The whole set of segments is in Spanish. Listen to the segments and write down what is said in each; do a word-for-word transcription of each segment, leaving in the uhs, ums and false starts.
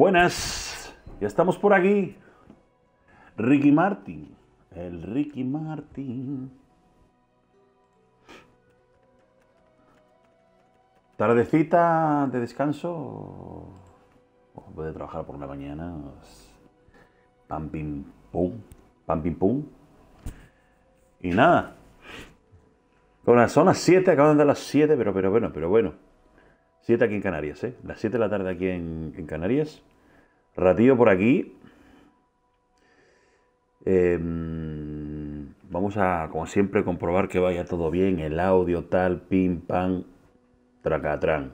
Buenas, ya estamos por aquí. Ricky Martin, el Ricky Martin. Tardecita de descanso. Voy a trabajar por la mañana. Pam, pim, pum. Pam, pim, pum. Y nada. Bueno, son las siete, acaban de las siete, pero, pero bueno, pero bueno. siete aquí en Canarias, ¿eh? Las siete de la tarde aquí en, en Canarias. Ratillo por aquí. Eh, vamos a, como siempre, comprobar que vaya todo bien. El audio, tal, pim, pam, tracatrán.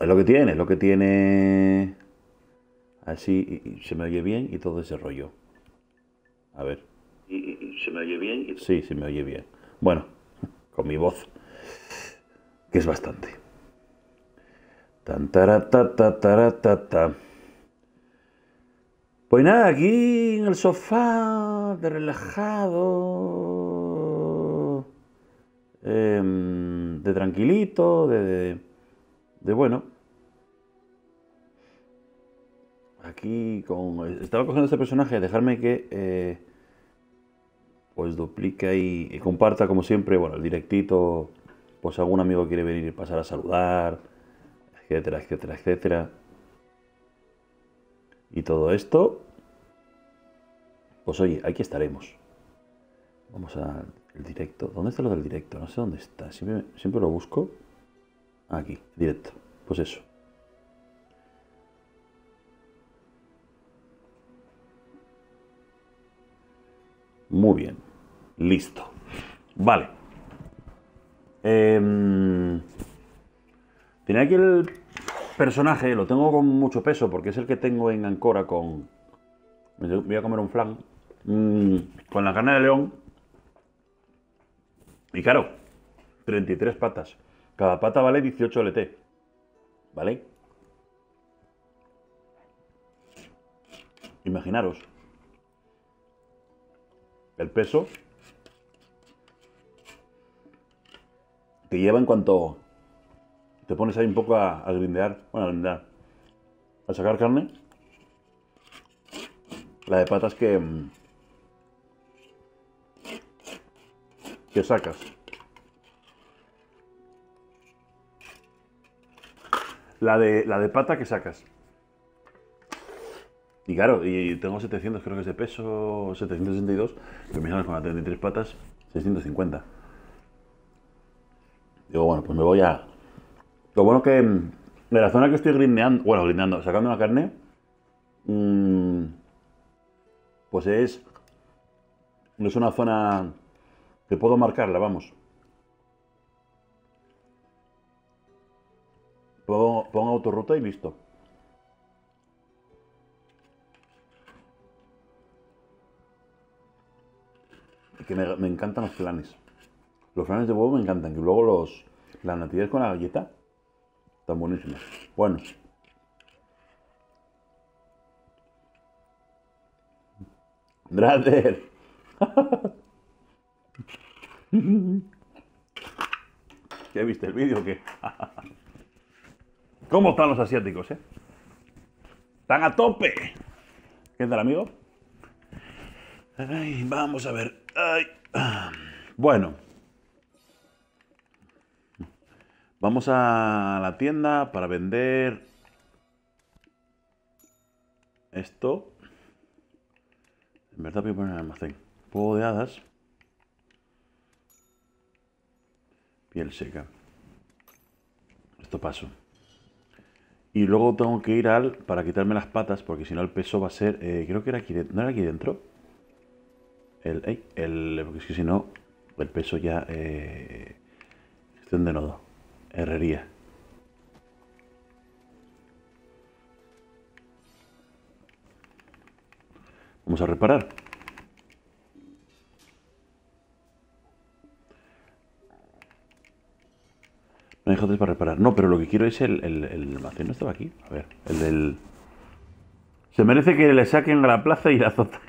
Es lo que tiene, es lo que tiene. Así y, y se me oye bien y todo ese rollo. A ver. Y, y, ¿Se me oye bien? Y... Sí, se me oye bien. Bueno, con mi voz, que es bastante. Tan, tara, ta, ta, tara, ta, ta. Pues nada, aquí en el sofá, de relajado, eh, de tranquilito, de, de, de bueno. Aquí con... Estaba cogiendo este personaje, dejarme que... Eh, pues duplica y, y comparta como siempre, bueno, el directito, pues algún amigo quiere venir y pasar a saludar, etcétera, etcétera, etcétera. Y todo esto, pues oye, aquí estaremos. Vamos al directo. ¿Dónde está lo del directo? No sé dónde está, siempre, siempre lo busco. Aquí, directo, pues eso. Muy bien, listo. Vale. Eh, tenía aquí el personaje, lo tengo con mucho peso porque es el que tengo en Ancora con... Voy a comer un flan mmm, con la carne de león. Y claro, treinta y tres patas. Cada pata vale dieciocho L T. ¿Vale? Imaginaros el peso que lleva en cuanto te pones ahí un poco a, a grindear, bueno, a grindear, a sacar carne, la de patas que que sacas. La de, la de pata que sacas. Y claro, y tengo setecientos, creo que es de peso, setecientos sesenta y dos, que me salen con las treinta y tres patas, seiscientos cincuenta. Digo, bueno, pues me voy a... Lo bueno que de la zona que estoy grindeando, bueno, grindeando, sacando la carne, mmm, pues es... No es una zona que puedo marcarla, vamos. Pongo, pongo autorruta y listo. Que me, me encantan los flanes. Los flanes de huevo me encantan. Que luego los... Las natillas con la galleta están buenísimas. Bueno. Drader. ¿Ya viste el vídeo o qué? ¿Cómo están los asiáticos, eh? ¡Están a tope! ¿Qué tal, amigo? Ay, vamos a ver. Ay. Bueno, vamos a la tienda para vender esto. En verdad voy a poner en el almacén. Polvo de hadas. Piel seca. Esto paso. Y luego tengo que ir al... Para quitarme las patas, porque si no el peso va a ser... Eh, creo que era aquí dentro. ¿No era aquí dentro? El, el, el, porque es que si no, el peso ya... Eh, gestión de nodo. Herrería. Vamos a reparar. No hay jotes para reparar. No, pero lo que quiero es el... El, el almacén no estaba aquí. A ver, el del... Se merece que le saquen a la plaza y la azota.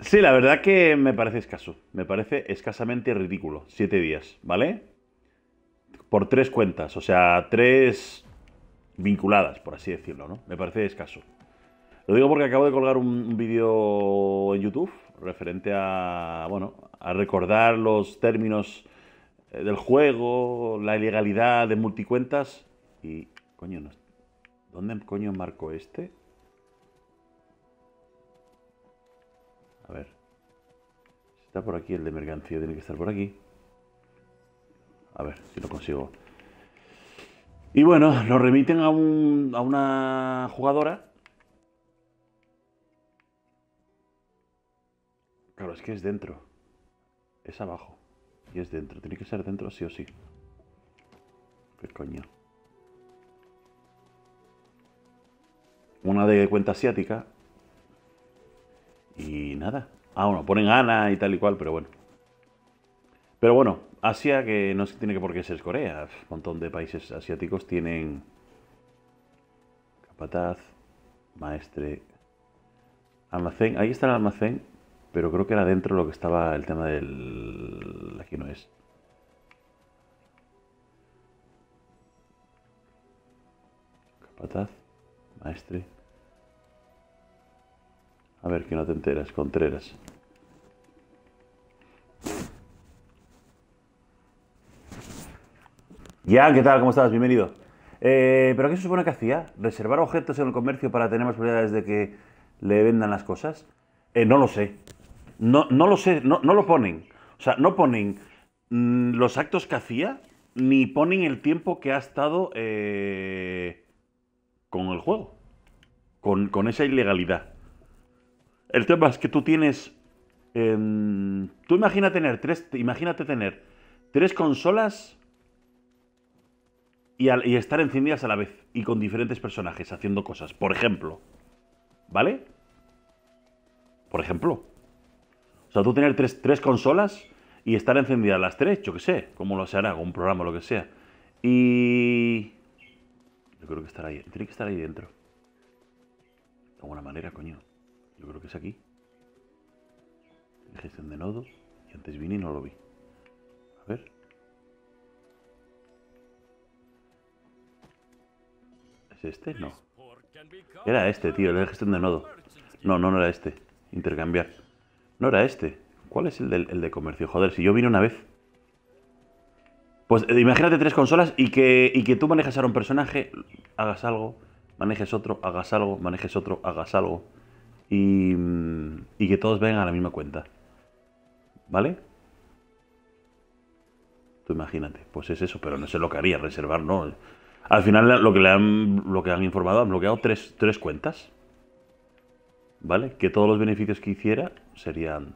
Sí, la verdad que me parece escaso. Me parece escasamente ridículo. Siete días, ¿vale? por tres cuentas, o sea, tres vinculadas, por así decirlo, ¿no? Me parece escaso. Lo digo porque acabo de colgar un vídeo en YouTube referente a, bueno, a recordar los términos del juego, la ilegalidad de multicuentas y... Coño, no... ¿Dónde coño marco este? A ver... Está por aquí el de mercancía, tiene que estar por aquí. A ver si lo consigo. Y bueno, nos remiten a, un, a una jugadora. Claro, es que es dentro. Es abajo. Y es dentro. Tiene que ser dentro sí o sí. ¿Qué coño? Una de cuenta asiática. Y nada. Ah, bueno, ponen Ana y tal y cual, pero bueno. Pero bueno, Asia, que no tiene que por qué ser Corea. Un montón de países asiáticos tienen... Capataz, Maestre, Almacén. Ahí está el almacén. Pero creo que era dentro lo que estaba el tema del... Aquí no es. Capataz, Maestre. A ver, que no te enteras, Contreras. Ya, ¿qué tal? ¿Cómo estás? Bienvenido. Eh, ¿Pero qué se supone que hacía? ¿Reservar objetos en el comercio para tener más probabilidades de que le vendan las cosas? Eh, no lo sé. No, no lo sé, no, no lo ponen. O sea, no ponen mmm, los actos que hacía, ni ponen el tiempo que ha estado eh, con el juego. Con, con esa ilegalidad. El tema es que tú tienes... Eh, tú imagina tener tres, imagínate tener tres consolas y, al, y estar encendidas a la vez. Y con diferentes personajes haciendo cosas. Por ejemplo. ¿Vale? Por ejemplo. O sea, tú tener tres, tres consolas y estar encendidas las tres. Yo qué sé. Como lo se hará con un programa o lo que sea. Y... Yo creo que estará ahí. Tiene que estar ahí dentro. De alguna manera, coño. Yo creo que es aquí. Gestión de nodos. Y antes vine y no lo vi. A ver. ¿Es este? No. Era este, tío. Era gestión de nodo. No, no, no era este. Intercambiar. No era este. ¿Cuál es el de, el de comercio? Joder, si yo vine una vez. Pues eh, imagínate tres consolas y que, y que tú manejes a un personaje, hagas algo, manejes otro, hagas algo, manejes otro, hagas algo. Y, y que todos vengan a la misma cuenta. ¿Vale? Tú imagínate. Pues es eso, pero no sé lo que haría, reservar, ¿no? Al final lo que le han, lo que han informado, han bloqueado tres, tres cuentas. ¿Vale? Que todos los beneficios que hiciera serían...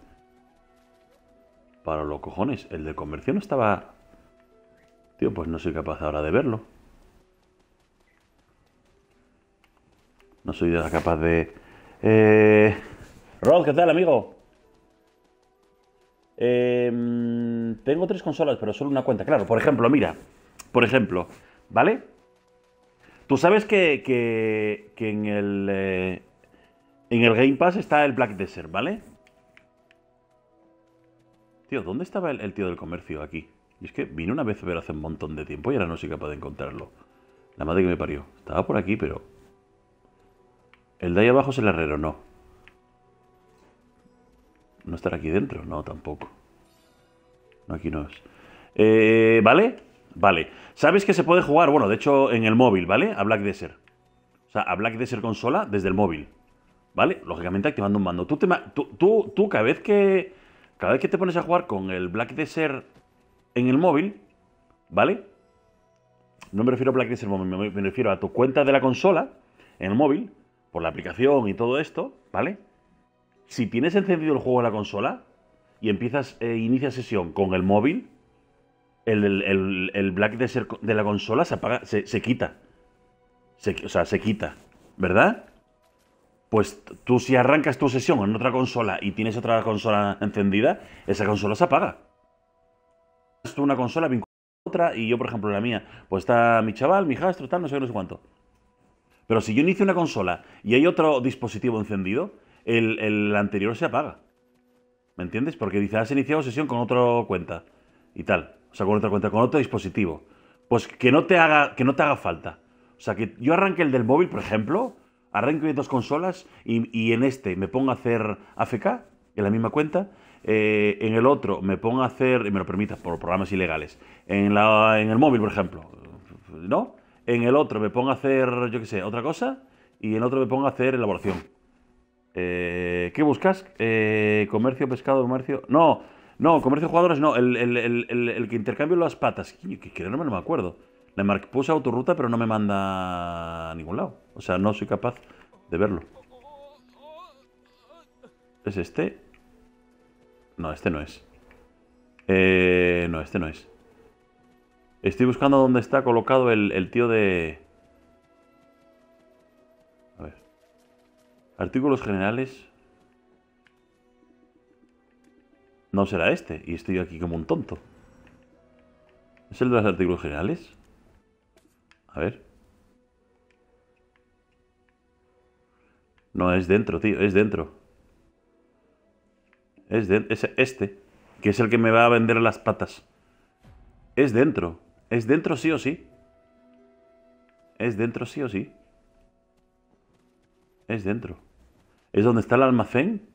Para los cojones. El del comercio no estaba... Tío, pues no soy capaz ahora de verlo. No soy capaz de... Eh... Rod, ¿qué tal, amigo? Eh... Tengo tres consolas, pero solo una cuenta. Claro, por ejemplo, mira. Por ejemplo, ¿vale? Tú sabes que, que, que en el... Eh, en el Game Pass está el Black Desert, ¿vale? Tío, ¿dónde estaba el, el tío del comercio aquí? Y es que vine una vez, pero hace un montón de tiempo y ahora no soy capaz de encontrarlo. La madre que me parió. Estaba por aquí, pero... El de ahí abajo es el herrero, no. ¿No estará aquí dentro? No, tampoco. No, aquí no es. Eh, ¿Vale? Vale. ¿Sabes que se puede jugar? Bueno, de hecho, en el móvil, ¿vale? A Black Desert. O sea, a Black Desert consola desde el móvil. ¿Vale? Lógicamente activando un mando. Tú, te ma tú, tú, tú cada vez que cada vez que te pones a jugar con el Black Desert en el móvil, ¿vale? No me refiero a Black Desert, me refiero a tu cuenta de la consola en el móvil. Por la aplicación y todo esto, ¿vale? Si tienes encendido el juego en la consola y empiezas, eh, inicia sesión con el móvil, el, el, el, el Black Desert de la consola se apaga, se, se quita. Se, o sea, se quita, ¿verdad? Pues tú si arrancas tu sesión en otra consola y tienes otra consola encendida, esa consola se apaga. Es una consola vinculada a otra y yo, por ejemplo, la mía, pues está mi chaval, mi hijastro, tal, no sé qué, no sé cuánto. Pero si yo inicio una consola y hay otro dispositivo encendido, el, el anterior se apaga. ¿Me entiendes? Porque dice, has iniciado sesión con otra cuenta y tal. O sea, con otra cuenta, con otro dispositivo. pues que no te haga, que no te haga falta. O sea, que yo arranque el del móvil, por ejemplo, arranque dos consolas y, y en este me pongo a hacer A F K, en la misma cuenta, eh, en el otro me pongo a hacer, y me lo permitas, por programas ilegales, en, la, en el móvil, por ejemplo, ¿no? En el otro me pongo a hacer, yo qué sé, otra cosa, y en el otro me pongo a hacer elaboración. Eh, ¿Qué buscas? Eh, comercio, pescado, comercio... No, no, comercio de jugadores no, el, el, el, el, el que intercambio las patas, que, que, que no, me, no me acuerdo. Le marqué, puse autorruta, pero no me manda a ningún lado. O sea, no soy capaz de verlo. ¿Es este? No, este no es. Eh, no, este no es. Estoy buscando dónde está colocado el, el tío de... A ver. Artículos generales. No será este. Y estoy aquí como un tonto. ¿Es el de los artículos generales? A ver. No, es dentro, tío. Es dentro. Es, de, es este. Que es el que me va a vender las patas. Es dentro. Es dentro sí o sí. Es dentro sí o sí. Es dentro. Es donde está el almacén.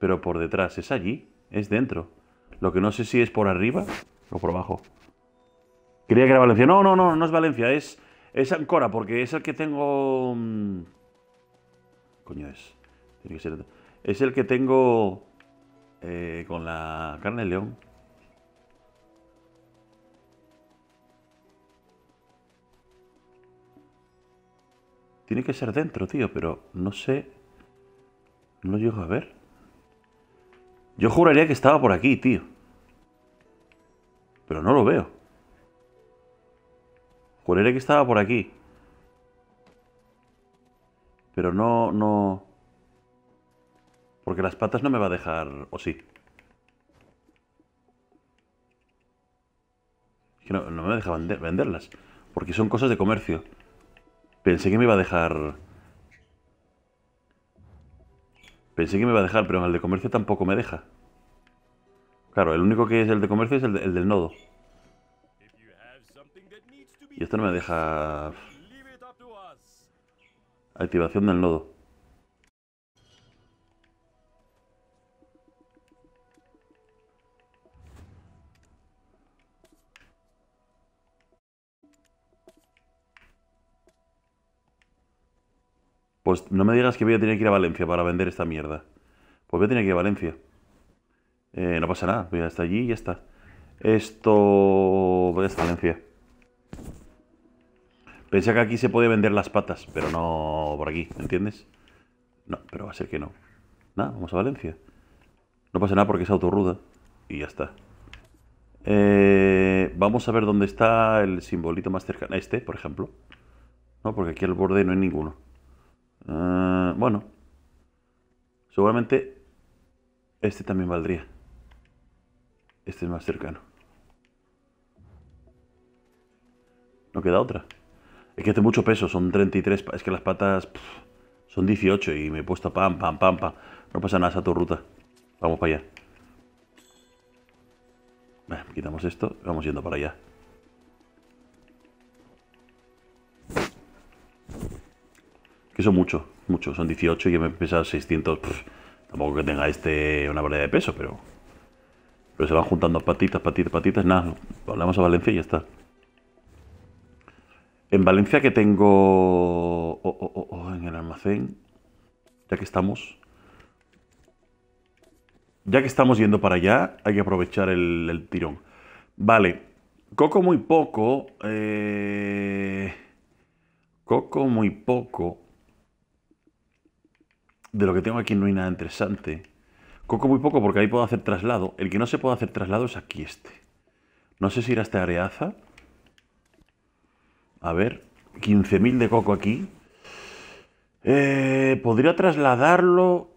Pero por detrás. Es allí. Es dentro. Lo que no sé si es por arriba o por abajo. Creía que era Valencia. No, no, no, no es Valencia, es, es Ancora, porque es el que tengo... Coño es. Tiene que ser... Es el que tengo eh, con la carne de león. Tiene que ser dentro, tío, pero no sé... No lo llego a ver. Yo juraría que estaba por aquí, tío. Pero no lo veo. Juraría que estaba por aquí. Pero no, no... Porque las patas no me va a dejar... ¿O sí? Es que no, no me deja vender, venderlas. Porque son cosas de comercio. Pensé que me iba a dejar... Pensé que me iba a dejar, pero en el de comercio tampoco me deja. Claro, el único que es el de comercio es el, de, el del nodo. Y esto no me deja... Activación del nodo. Pues no me digas que voy a tener que ir a Valencia para vender esta mierda. Pues voy a tener que ir a Valencia. Eh, no pasa nada, voy hasta allí y ya está. Esto... Voy hasta Valencia. Pensé que aquí se podía vender las patas, pero no por aquí, ¿entiendes? No, pero va a ser que no. Nada, vamos a Valencia. No pasa nada porque es autorruta. Y ya está. Eh, vamos a ver dónde está el simbolito más cercano. Este, por ejemplo. No, porque aquí al borde no hay ninguno. Uh, bueno. Seguramente este también valdría. Este es más cercano. No queda otra. Es que hace mucho peso, son treinta y tres. Es que las patas pff, son dieciocho y me he puesto pam, pam, pam, pam. No pasa nada, esa tu ruta. Vamos para allá. Bueno, quitamos esto y vamos yendo para allá. Que son muchos, muchos. Son dieciocho y ya me pesa seiscientos. Pff, tampoco que tenga este una variedad de peso, pero... Pero se van juntando patitas, patitas, patitas. Nada, hablamos a Valencia y ya está. En Valencia que tengo... Oh, oh, oh, oh, en el almacén. Ya que estamos... Ya que estamos yendo para allá, hay que aprovechar el, el tirón. Vale. Coco muy poco. Eh... Coco muy poco. De lo que tengo aquí no hay nada interesante. Coco muy poco porque ahí puedo hacer traslado. El que no se puede hacer traslado es aquí este. No sé si irá hasta Areaza. A ver, quince mil de coco aquí. Eh, podría trasladarlo...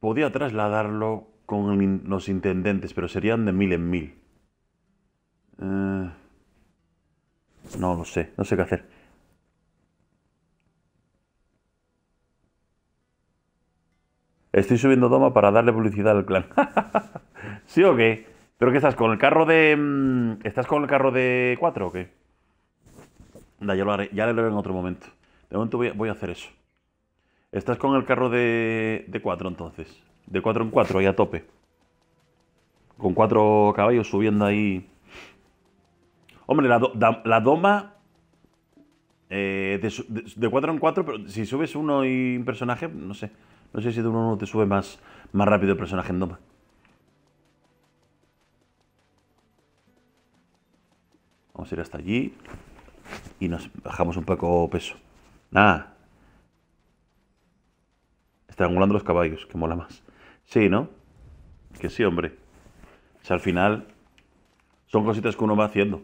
Podría trasladarlo con los intendentes, pero serían de mil en mil. Eh, no lo sé, no sé qué hacer. Estoy subiendo Doma para darle publicidad al clan. ¿Sí o qué? ¿Pero qué estás? ¿Con el carro de...? ¿Estás con el carro de cuatro o qué? Anda, yo lo haré. Ya lo haré en otro momento. De momento voy a, voy a hacer eso. Estás con el carro de, de cuatro entonces. De cuatro en cuatro, ahí a tope. Con cuatro caballos subiendo ahí. Hombre, la, do, da, la doma... Eh, de, de, de cuatro en cuatro, pero si subes uno y un personaje, no sé. No sé si de uno en uno te sube más, más rápido el personaje en doma. Vamos a ir hasta allí. Y nos bajamos un poco peso. Nada. Estrangulando los caballos, que mola más. Sí, ¿no? Que sí, hombre. O sea, al final... Son cositas que uno va haciendo.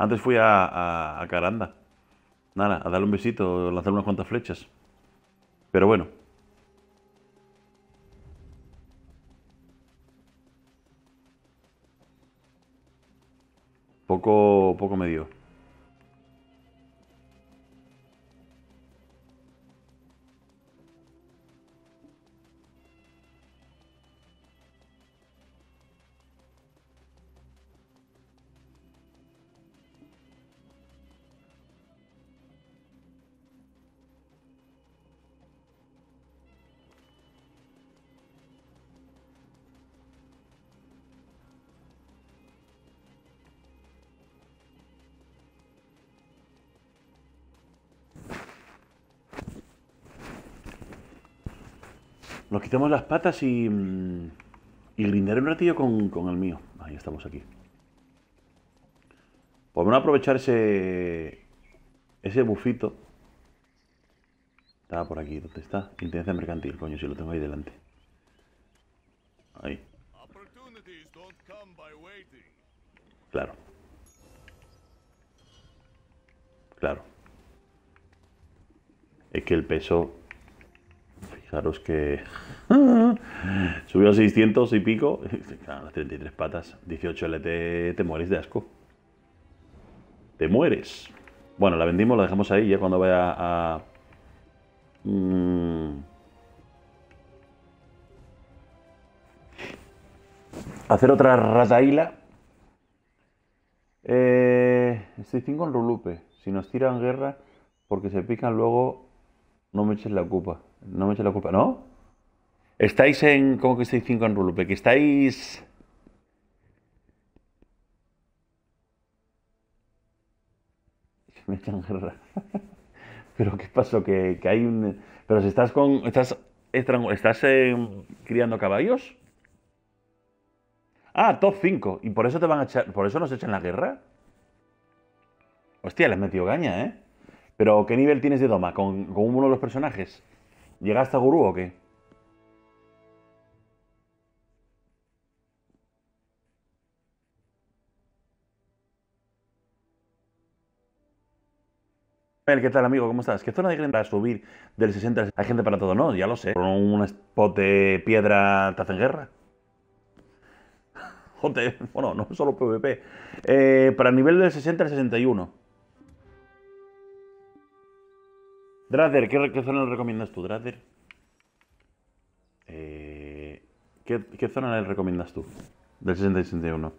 Antes fui a, a, a Caranda. Nada, a darle un besito, lanzar unas cuantas flechas. Pero bueno. Poco, poco me dio. Nos quitamos las patas y, y grindaré un ratillo con, con el mío. Ahí estamos aquí. Podemos aprovechar ese, ese bufito. Estaba por aquí, ¿dónde está? Intendencia mercantil, coño, si lo tengo ahí delante. Ahí. Claro. Claro. Es que el peso... Fijaros que subió a seiscientos y pico. Claro, las treinta y tres patas. dieciocho L T, te, te mueres de asco. Te mueres. Bueno, la vendimos, la dejamos ahí. Ya cuando vaya a... a mm, hacer otra rataíla. Eh, estoy cinco en Rulupee. Si nos tiran guerra, porque se pican luego, no me eches la culpa. No me eches la culpa, ¿no? Estáis en... ¿Cómo que estáis cinco en Rulupee? Que estáis... Me echan guerra. ¿Pero qué pasó? ¿Que, que hay un... Pero si estás con... ¿Estás, estás eh, criando caballos? Ah, top cinco. ¿Y por eso te van a echar... ¿Por eso nos echan la guerra? Hostia, les metió gaña, ¿eh? Pero ¿qué nivel tienes de doma? ¿Con, con uno de los personajes? ¿Llega hasta gurú o qué? ¿Qué tal, amigo? ¿Cómo estás? ¿Qué zona de Glen para subir del sesenta al... Hay gente para todo, ¿no? Ya lo sé. Con un spot de piedra te hacen guerra. Joder, bueno, no solo PvP. Eh, para el nivel del sesenta al sesenta y uno. Drader, ¿qué, ¿qué zona le recomiendas tú, Drader? Eh, ¿qué, ¿Qué zona le recomiendas tú? Del sesenta y sesenta y uno.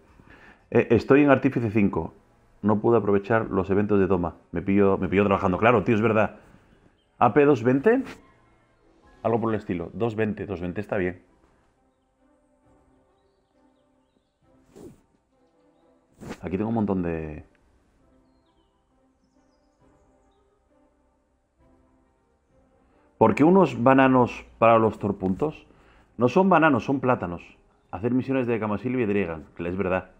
Eh, estoy en Artífice cinco. No pude aprovechar los eventos de Doma. Me pillo, me pillo trabajando. Claro, tío, es verdad. A P doscientos veinte. Algo por el estilo. doscientos veinte. doscientos veinte está bien. Aquí tengo un montón de... ¿Por qué unos bananos para los Thor puntos? No son bananos, son plátanos. Hacer misiones de Cama Silvia y Drieghan, que es verdad.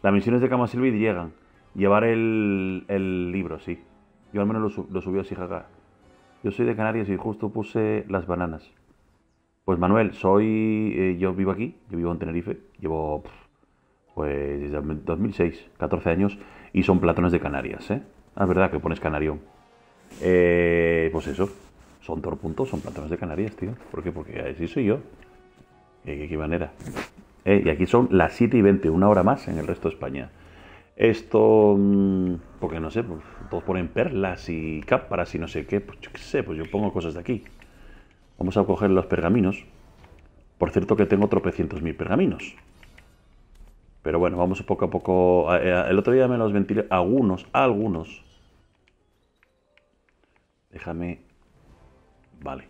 Las misiones de Cama Silvia y Drieghan. Llevar el, el libro, sí. Yo al menos lo, lo subí así, jaja. Yo soy de Canarias y justo puse las bananas. Pues Manuel, soy... Eh, yo vivo aquí, yo vivo en Tenerife. Llevo... Pues... desde dos mil seis, catorce años. Y son plátanos de Canarias, ¿eh? Ah, es verdad que pones canarión. Eh, pues eso. Son Thor puntos, son plátanos de Canarias, tío. ¿Por qué? Porque así soy yo. ¿Qué, qué manera? Eh, y aquí son las siete y veinte, una hora más en el resto de España. Esto... Mmm, porque no sé, pues, todos ponen perlas y cáparas y no sé qué. Pues yo qué sé, pues yo pongo cosas de aquí. Vamos a coger los pergaminos. Por cierto que tengo tropecientos mil pergaminos. Pero bueno, vamos poco a poco. El otro día me los ventilé. Algunos, algunos. Déjame. Vale.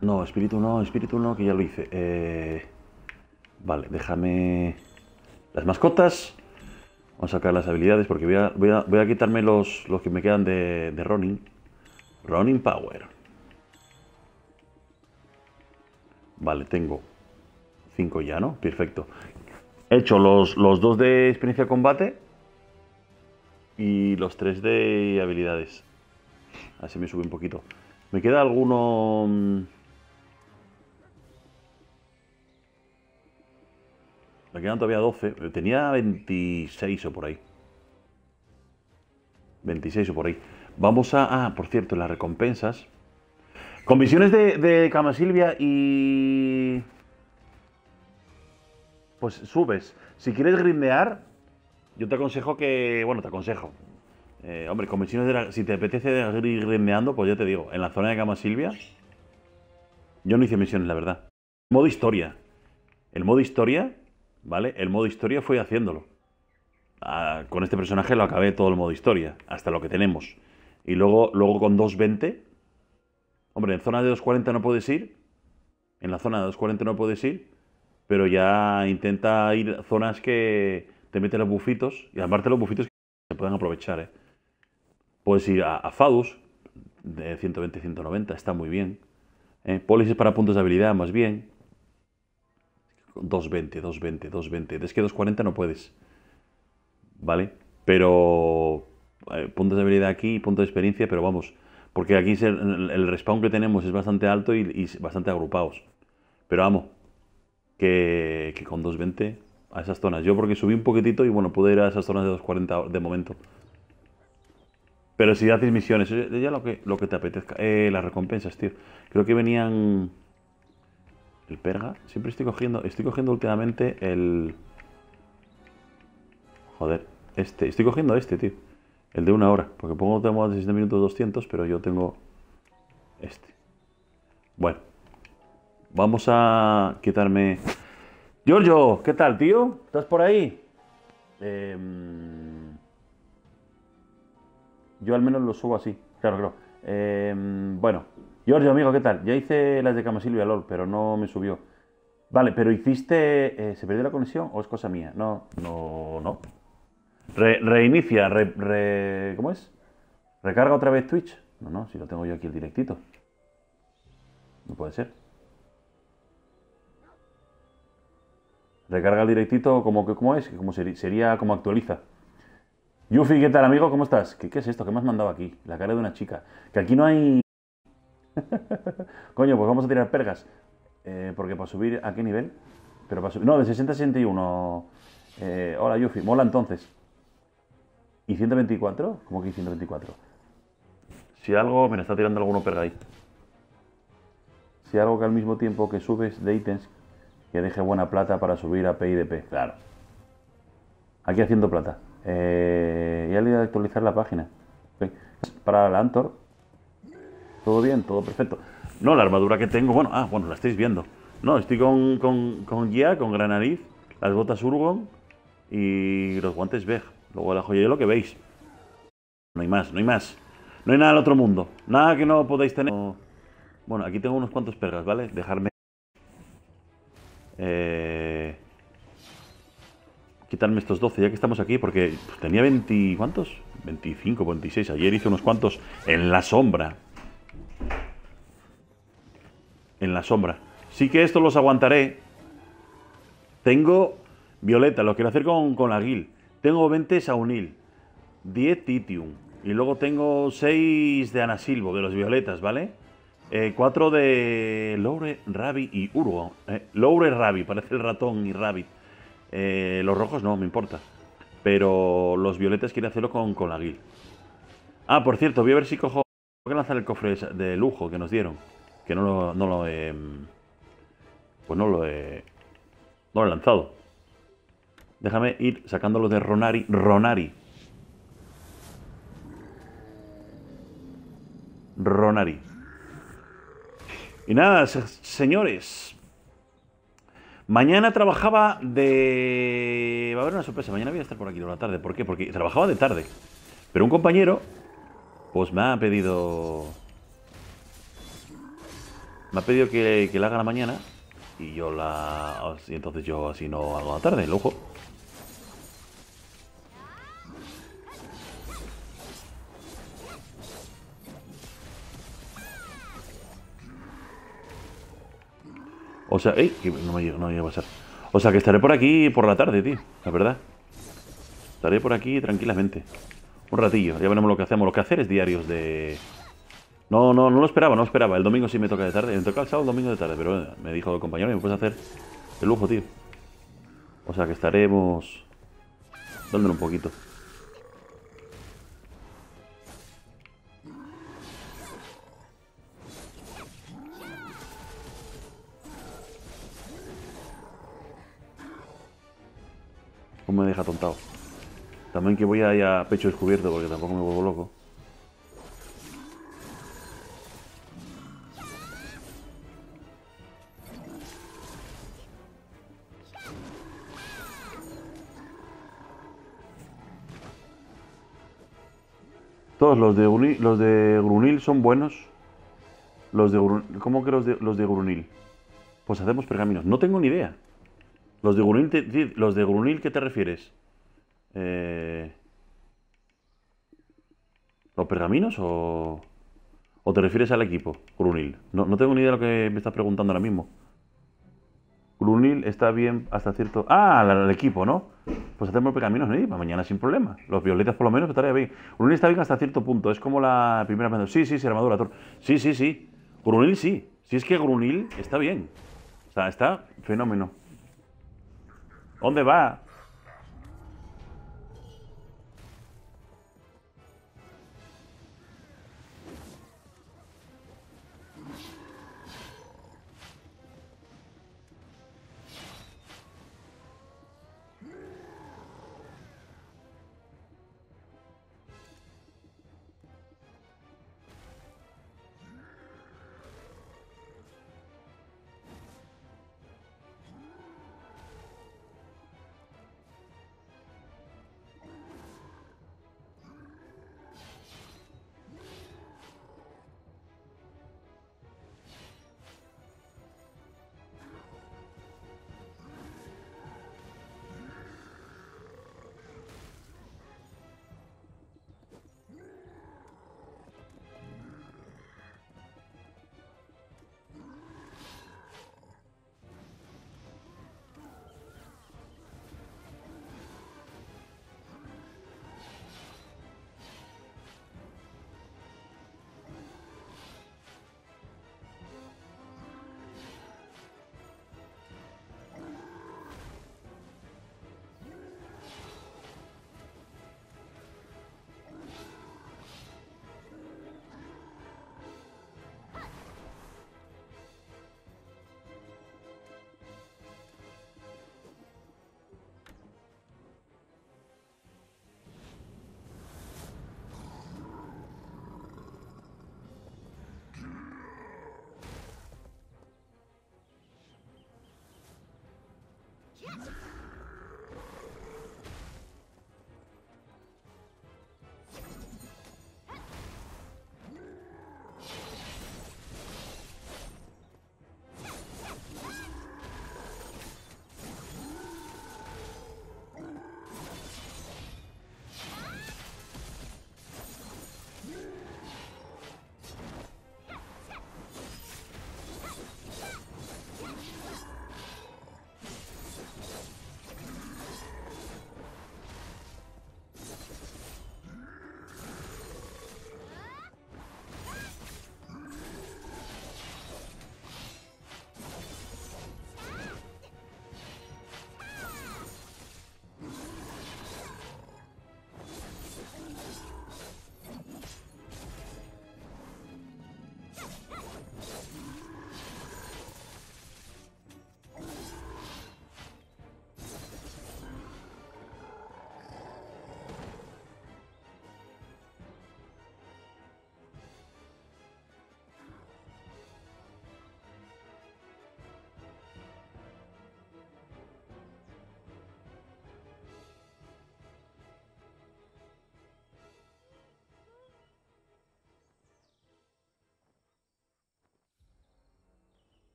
No, espíritu no, espíritu no, que ya lo hice. Eh... Vale, déjame. Las mascotas. Vamos a sacar las habilidades porque voy a, voy a, voy a quitarme los, los que me quedan de, de Ronin. Ronin Power. Vale, tengo cinco ya, ¿no? Perfecto. He hecho los, los dos de experiencia de combate y los tres de habilidades. Así me sube un poquito. Me queda alguno... Me quedan todavía doce. Tenía veintiséis o por ahí. veintiséis o por ahí. Vamos a... Ah, por cierto, las recompensas. Con misiones de, de Cama Silvia y... Pues subes. Si quieres grindear, yo te aconsejo que... Bueno, te aconsejo. Eh, hombre, con misiones de la, si te apetece ir grindeando, pues ya te digo, en la zona de Cama Silvia... Yo no hice misiones, la verdad. Modo historia. El modo historia, ¿vale? El modo historia fue haciéndolo. Ah, con este personaje lo acabé todo el modo historia, hasta lo que tenemos. Y luego, luego con dos veinte... Hombre, en zona de dos cuarenta no puedes ir. En la zona de dos cuarenta no puedes ir. Pero ya intenta ir zonas que te meten los bufitos. Y aparte los bufitos que se pueden aprovechar, ¿eh? Puedes ir a, a Fadus de ciento veinte a ciento noventa, está muy bien. ¿Eh? Pólices para puntos de habilidad, más bien. dos veinte, dos veinte, dos veinte. Es que dos cuarenta no puedes. ¿Vale? Pero... Eh, puntos de habilidad aquí, puntos de experiencia, pero vamos. Porque aquí el, el respawn que tenemos es bastante alto y, y bastante agrupados. Pero vamos. Que, que con dos veinte a esas zonas. Yo porque subí un poquitito y bueno, pude ir a esas zonas de dos cuarenta de momento. Pero si haces misiones, ya lo que, lo que te apetezca. Eh, las recompensas, tío. Creo que venían... El perga. Siempre estoy cogiendo... Estoy cogiendo últimamente el... Joder. Este. Estoy cogiendo este, tío. El de una hora. Porque pongo tengo de sesenta minutos doscientos, pero yo tengo... Este. Bueno. Vamos a quitarme... Giorgio, ¿qué tal, tío? ¿Estás por ahí? Eh... Yo al menos lo subo así. Claro, claro. Eh... Bueno. Giorgio, amigo, ¿qué tal? Ya hice las de Cama Silvia Lore, pero no me subió. Vale, pero hiciste... Eh, ¿se perdió la conexión o es cosa mía? No, no, no. Re, reinicia, re, re... ¿Cómo es? ¿Recarga otra vez Twitch? No, no, si lo tengo yo aquí el directito. No puede ser. Recarga el directito, como que cómo es, como ser, sería como actualiza. Yuffie, ¿qué tal, amigo? ¿Cómo estás? ¿Qué, qué es esto? ¿Qué me has mandado aquí? La cara de una chica. Que aquí no hay... Coño, pues vamos a tirar pergas. Eh, porque para subir... ¿A qué nivel? Pero para subir... No, de sesenta a sesenta y uno... Eh, hola, Yuffie. Mola, entonces. ¿Y ciento veinticuatro? ¿Cómo que ciento veinticuatro? Si algo... Mira, está tirando alguno perga ahí. Si algo que al mismo tiempo que subes de ítems... Que deje buena plata para subir a P I D P. Claro. Aquí haciendo plata. Eh, ya le he de actualizar la página. Okay. Para la Antor. Todo bien, todo perfecto. No, la armadura que tengo... Bueno, ah, bueno, la estáis viendo. No, estoy con, con, con guía, con gran nariz. Las botas Urgon. Y los guantes Beg. Luego la joyería, lo que veis. No hay más, no hay más. No hay nada del otro mundo. Nada que no podáis tener. Bueno, aquí tengo unos cuantos pergas, ¿vale? Dejarme... Eh, quitarme estos doce ya que estamos aquí. Porque pues, tenía veinte... ¿Cuántos? veinticinco, veintiséis. Ayer hice unos cuantos en la sombra. En la sombra. Sí que estos los aguantaré. Tengo violeta, lo quiero hacer con, con la guild. Tengo veinte saunil, diez titium. Y luego tengo seis de anasilvo, de los violetas, ¿vale? Eh, cuatro de Lore, Rabi y Urgo. Eh, Lore, Rabi, parece el ratón y Rabbit. Eh, los rojos no, me importa. Pero los violetas quiero hacerlo con, con la guild. Ah, por cierto, voy a ver si cojo... Voy a lanzar el cofre de lujo que nos dieron. Que no lo... No lo eh, pues no lo he... Eh, no lo he lanzado. Déjame ir sacándolo de Ronari. Ronari. Ronari. Y nada, señores. Mañana trabajaba de... Va a haber una sorpresa. Mañana voy a estar por aquí por la tarde. ¿Por qué? Porque trabajaba de tarde. Pero un compañero, pues me ha pedido... Me ha pedido que, que la haga la mañana. Y yo la... Y entonces yo así no hago la tarde, el ojo. O sea, ey, que no me llega, no me llega a pasar. O sea, que estaré por aquí por la tarde, tío. La verdad. Estaré por aquí tranquilamente. Un ratillo. Ya veremos lo que hacemos. Lo que hacer es diarios de... No, no, no lo esperaba, no lo esperaba. El domingo sí me toca de tarde. Me toca el sábado, el domingo de tarde. Pero me dijo el compañero, me puedes hacer el lujo, tío. O sea, que estaremos... dándole un poquito. ¿Cómo me deja tontado? También que voy a ir a pecho descubierto porque tampoco me vuelvo loco. Todos los de Grunil, los de Grunil son buenos. Los de Grunil, ¿cómo que los de los de Grunil? Pues hacemos pergaminos. No tengo ni idea. Los de Grunil, te, los de Grunil, ¿qué te refieres? Eh, ¿Los pergaminos o, o te refieres al equipo Grunil? No, no tengo ni idea de lo que me estás preguntando ahora mismo. Grunil está bien hasta cierto... Ah, el equipo, ¿no? Pues hacemos pergaminos, ¿no? Y para mañana sin problema. Los violetas por lo menos estaría bien. Grunil está bien hasta cierto punto. Es como la primera... Sí, sí, sí, armadura, Thor. Sí, sí, sí. Grunil sí. Si es que Grunil está bien. O sea, está fenómeno. ¿Dónde va?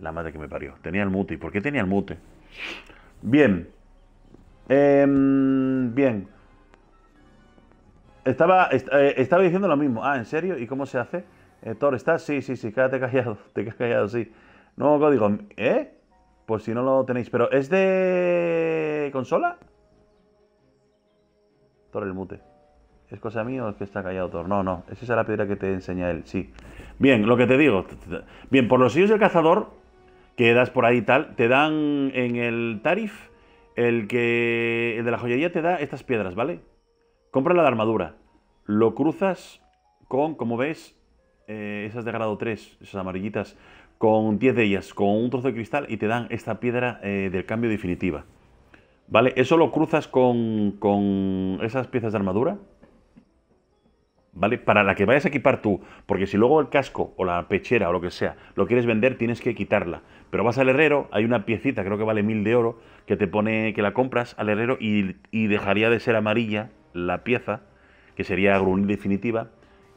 La madre que me parió. Tenía el mute. ¿Por qué tenía el mute? Bien. Eh, bien. Estaba, eh, estaba diciendo lo mismo. Ah, ¿en serio? ¿Y cómo se hace? Eh, Thor, ¿estás? Sí, sí, sí. Quédate callado. Te quedas callado, sí. Nuevo código. ¿Eh? Por si no lo tenéis. Pero ¿es de consola? Thor, el mute. ¿Es cosa mía o es que está callado Thor? No, no. Esa es la piedra que te enseña él, sí. Bien, lo que te digo. Bien, por los sellos del cazador, que das por ahí y tal, te dan en el tarif, el que el de la joyería te da estas piedras, ¿vale? Compra la de armadura. Lo cruzas con, como ves, eh, esas de grado tres, esas amarillitas, con diez de ellas, con un trozo de cristal, y te dan esta piedra eh, del cambio definitiva. ¿Vale? Eso lo cruzas con, con esas piezas de armadura, ¿vale? Para la que vayas a equipar tú, porque si luego el casco o la pechera o lo que sea lo quieres vender, tienes que quitarla. Pero vas al herrero, hay una piecita, creo que vale mil de oro, que te pone que la compras al herrero y, y dejaría de ser amarilla la pieza, que sería Grunil definitiva,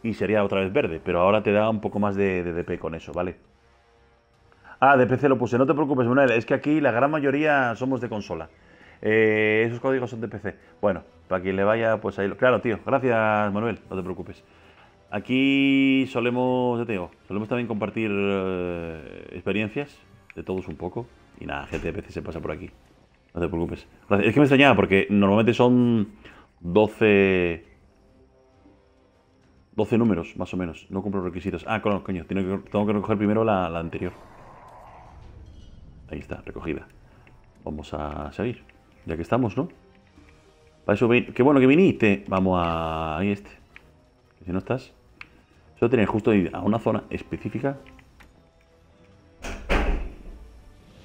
y sería otra vez verde. Pero ahora te da un poco más de, de D P con eso, ¿vale? Ah, de P C lo puse, no te preocupes, Manuel, es que aquí la gran mayoría somos de consola. Eh, esos códigos son de P C. Bueno, para quien le vaya, pues ahí lo... Claro, tío, gracias, Manuel, no te preocupes. Aquí solemos, ya te digo, solemos también compartir eh, experiencias de todos un poco. Y nada, gente de P C se pasa por aquí. No te preocupes. Gracias. Es que me extrañaba porque normalmente son doce números, más o menos. No cumplo requisitos. Ah, claro, coño, tengo que, tengo que recoger primero la, la anterior. Ahí está, recogida. Vamos a seguir, ya que estamos, ¿no? Para eso, ven... qué bueno que viniste. Vamos a... ahí este. Si no estás... Solo tienes justo ir a una zona específica.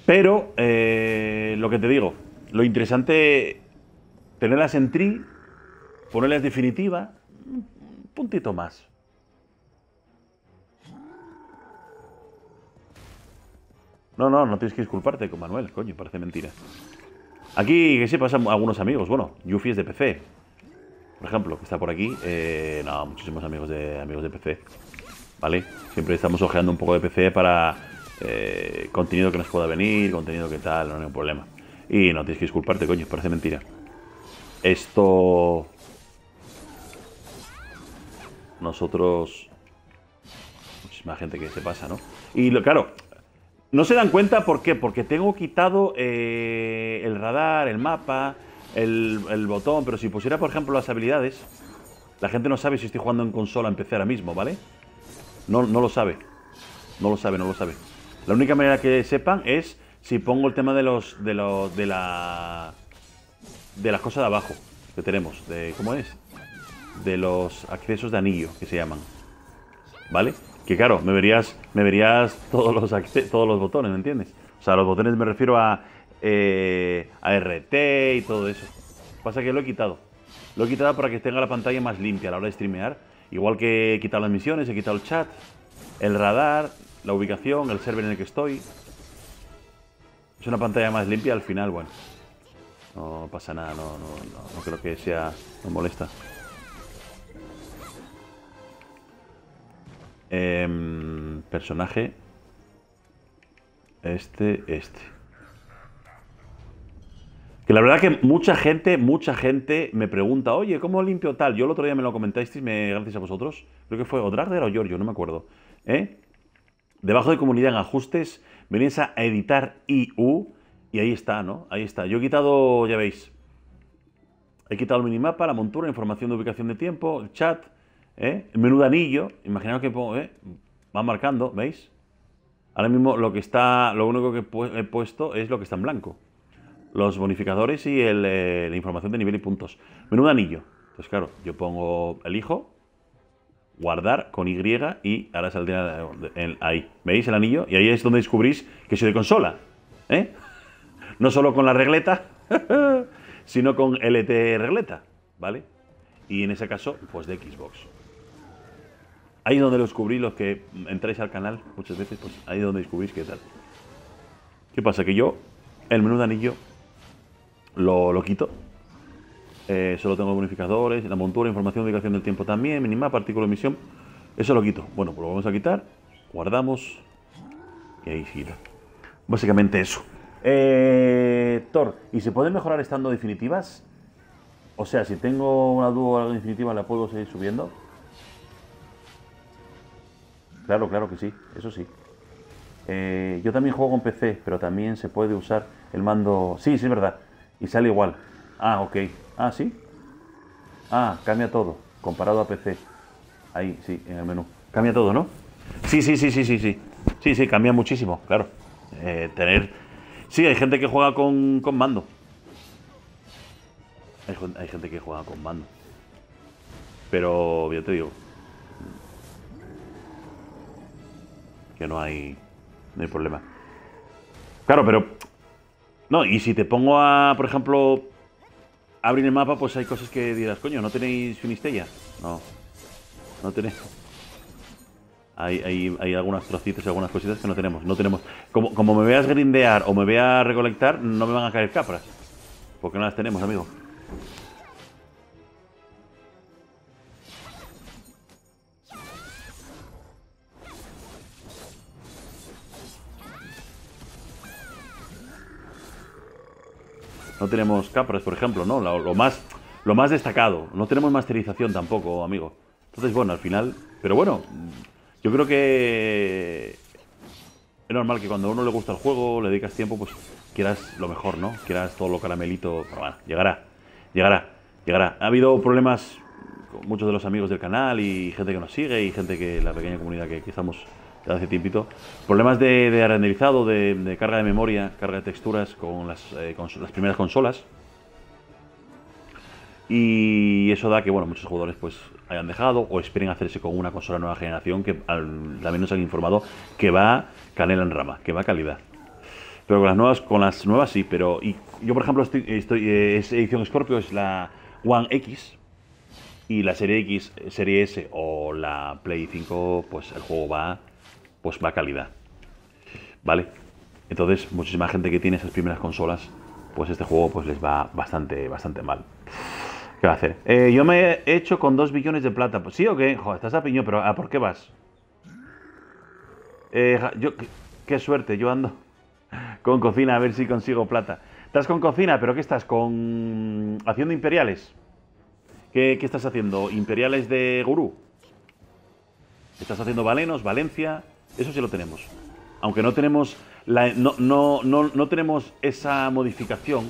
Pero, eh, lo que te digo, lo interesante, tenerlas en tri, ponerlas definitiva, un puntito más. No, no, no tienes que disculparte con Manuel, coño, parece mentira. Aquí, que se pasan algunos amigos. Bueno, Yuffie es de P C, por ejemplo, que está por aquí. Eh, no, muchísimos amigos de, amigos de P C, ¿vale? Siempre estamos ojeando un poco de P C para eh, contenido que nos pueda venir, contenido que tal, no hay ningún problema. Y no tienes que disculparte, coño, parece mentira. Esto... Nosotros... Muchísima gente que se pasa, ¿no? Y lo, claro... No se dan cuenta, ¿por qué? Porque tengo quitado eh, el radar, el mapa, el, el botón. Pero si pusiera, por ejemplo, las habilidades, la gente no sabe si estoy jugando en consola en P C ahora mismo, ¿vale? No, no lo sabe. No lo sabe, no lo sabe. La única manera que sepan es si pongo el tema de los... De, los, de la... De las cosas de abajo que tenemos. De, ¿cómo es? De los accesos de anillo, que se llaman. ¿Vale? Que claro, me verías, me verías todos los todos los botones, ¿me entiendes? O sea, los botones me refiero a, eh, a R T y todo eso. Pasa que lo he quitado. Lo he quitado para que tenga la pantalla más limpia a la hora de streamear. Igual que he quitado las misiones, he quitado el chat, el radar, la ubicación, el server en el que estoy. Es una pantalla más limpia al final, bueno. No pasa nada, no, no, no, no creo que sea... no molesta. Eh, personaje. Este, este. Que la verdad que mucha gente, mucha gente me pregunta, oye, ¿cómo limpio tal? Yo el otro día me lo comentasteis, me, gracias a vosotros. Creo que fue o Drader o Giorgio, no me acuerdo. ¿Eh? Debajo de comunidad en ajustes, venís a editar I U y ahí está, ¿no? Ahí está. Yo he quitado, ya veis, he quitado el minimapa, la montura, información de ubicación de tiempo, el chat. ¿Eh? El menú de anillo, imaginaos que pongo, ¿eh? Va marcando, ¿veis? Ahora mismo lo que está, lo único que pu he puesto es lo que está en blanco. Los bonificadores y el, eh, la información de nivel y puntos. Menú de anillo. Pues claro, yo pongo elijo, guardar con Y y ahora saldría el, el, ahí. ¿Veis el anillo? Y ahí es donde descubrís que soy de consola. ¿Eh? No solo con la regleta, sino con L T regleta, ¿vale? Y en ese caso, pues de Xbox. Ahí es donde lo descubrí, los que entráis al canal muchas veces, pues ahí es donde descubrís qué tal. ¿Qué pasa? Que yo el menú de anillo lo, lo quito. Eh, solo tengo bonificadores, la montura, información, ubicación del tiempo también, minimapa, artículo de misión. Eso lo quito. Bueno, pues lo vamos a quitar, guardamos y ahí gira. Básicamente eso. Eh, Thor, ¿y se pueden mejorar estando definitivas? O sea, si tengo una dúo o algo definitiva, ¿la puedo seguir subiendo? Claro, claro que sí, eso sí. Eh, yo también juego con P C, pero también se puede usar el mando... Sí, sí, es verdad. Y sale igual. Ah, ok. Ah, sí. Ah, cambia todo, comparado a P C. Ahí, sí, en el menú. Cambia todo, ¿no? Sí, sí, sí, sí, sí, sí. Sí, sí, cambia muchísimo, claro. Eh, tener... Sí, hay gente que juega con, con mando. Hay, hay gente que juega con mando. Pero yo te digo... que no hay, no hay problema. Claro, pero... No, y si te pongo a, por ejemplo, abrir el mapa, pues hay cosas que dirás, coño, ¿no tenéis Finistella? No, no tenéis. Hay, hay, hay algunos trocitos y algunas cositas que no tenemos. No tenemos. Como, como me veas grindear o me veas recolectar, no me van a caer capras. Porque no las tenemos, amigo. No tenemos capras, por ejemplo, ¿no? Lo, lo, más, lo más destacado. No tenemos masterización tampoco, amigo. Entonces, bueno, al final... Pero bueno, yo creo que... Es normal que cuando a uno le gusta el juego, le dedicas tiempo, pues quieras lo mejor, ¿no? Quieras todo lo caramelito... Pero bueno, llegará. Llegará. Llegará. Ha habido problemas con muchos de los amigos del canal y gente que nos sigue y gente que... La pequeña comunidad que, que estamos hace tiempito. Problemas de, de renderizado, de, de carga de memoria, carga de texturas con las, eh, con las primeras consolas. Y eso da que, bueno, muchos jugadores pues hayan dejado o esperen hacerse con una consola nueva generación que al, también nos han informado que va canela en rama, que va calidad. Pero con las nuevas, con las nuevas sí, pero... Y yo, por ejemplo, estoy, estoy eh, es edición Scorpio, es la One equis. Y la serie X, serie S o la Play cinco, pues el juego va... pues va calidad, ¿vale? Entonces, muchísima gente que tiene esas primeras consolas, pues este juego pues les va bastante, bastante mal. ¿Qué va a hacer? Eh, yo me he hecho con dos billones de plata. ¿Sí o qué? Joder, estás a piñón, pero ¿a por qué vas? Eh, yo, qué, qué suerte, yo ando con cocina a ver si consigo plata. ¿Estás con cocina? ¿Pero qué estás? ¿Con... haciendo imperiales? ¿Qué, qué estás haciendo? ¿Imperiales de gurú? ¿Estás haciendo valenos, Valencia? Eso sí lo tenemos. Aunque no tenemos la, no, no, no, no tenemos esa modificación.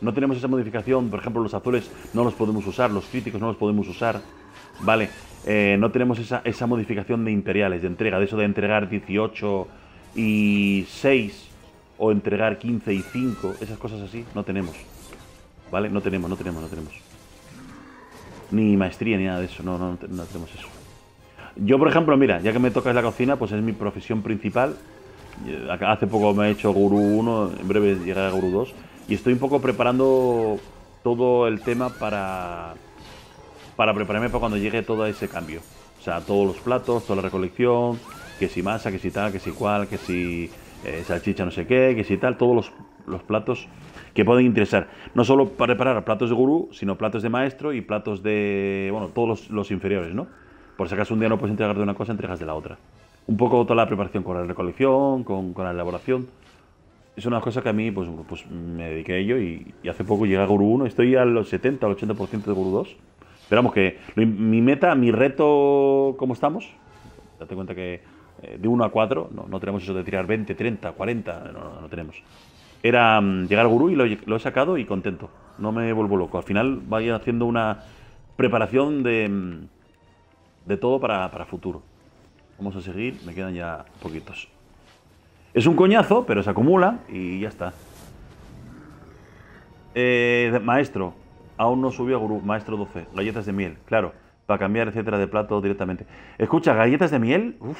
No tenemos esa modificación. Por ejemplo, los azules no los podemos usar. Los críticos no los podemos usar. Vale. Eh, no tenemos esa, esa modificación de imperiales, de entrega. De eso de entregar dieciocho y seis. O entregar quince y cinco. Esas cosas así no tenemos. Vale. No tenemos, no tenemos, no tenemos. Ni maestría ni nada de eso. No, no, no tenemos eso. Yo, por ejemplo, mira, ya que me tocas la cocina, pues es mi profesión principal. Hace poco me he hecho Gurú uno, en breve llegaré a Gurú dos. Y estoy un poco preparando todo el tema para, para prepararme para cuando llegue todo ese cambio. O sea, todos los platos, toda la recolección, que si masa, que si tal, que si cual, que si eh, salchicha no sé qué, que si tal, todos los, los platos que pueden interesar. No solo para preparar platos de Gurú, sino platos de Maestro y platos de, bueno, todos los, los inferiores, ¿no? Por si acaso un día no puedes entregar de una cosa, entregas de la otra. Un poco toda la preparación con la recolección, con, con la elaboración. Es una cosa que a mí pues, pues me dediqué a ello y, y hace poco llegué a Gurú uno. Estoy al setenta, al ochenta por ciento de Gurú dos. Esperamos que mi, mi meta, mi reto, ¿cómo estamos? Date cuenta que eh, de uno a cuatro, no, no tenemos eso de tirar veinte, treinta, cuarenta, no, no, no tenemos. Era um, llegar a Gurú y lo, lo he sacado y contento. No me vuelvo loco. Al final vaya haciendo una preparación de... Um, de todo para, para futuro. Vamos a seguir, me quedan ya poquitos. Es un coñazo, pero se acumula y ya está. Eh, maestro, aún no subió a Gurú. Maestro doce, galletas de miel, claro. Para cambiar, etcétera, de plato directamente. Escucha, galletas de miel. Uf.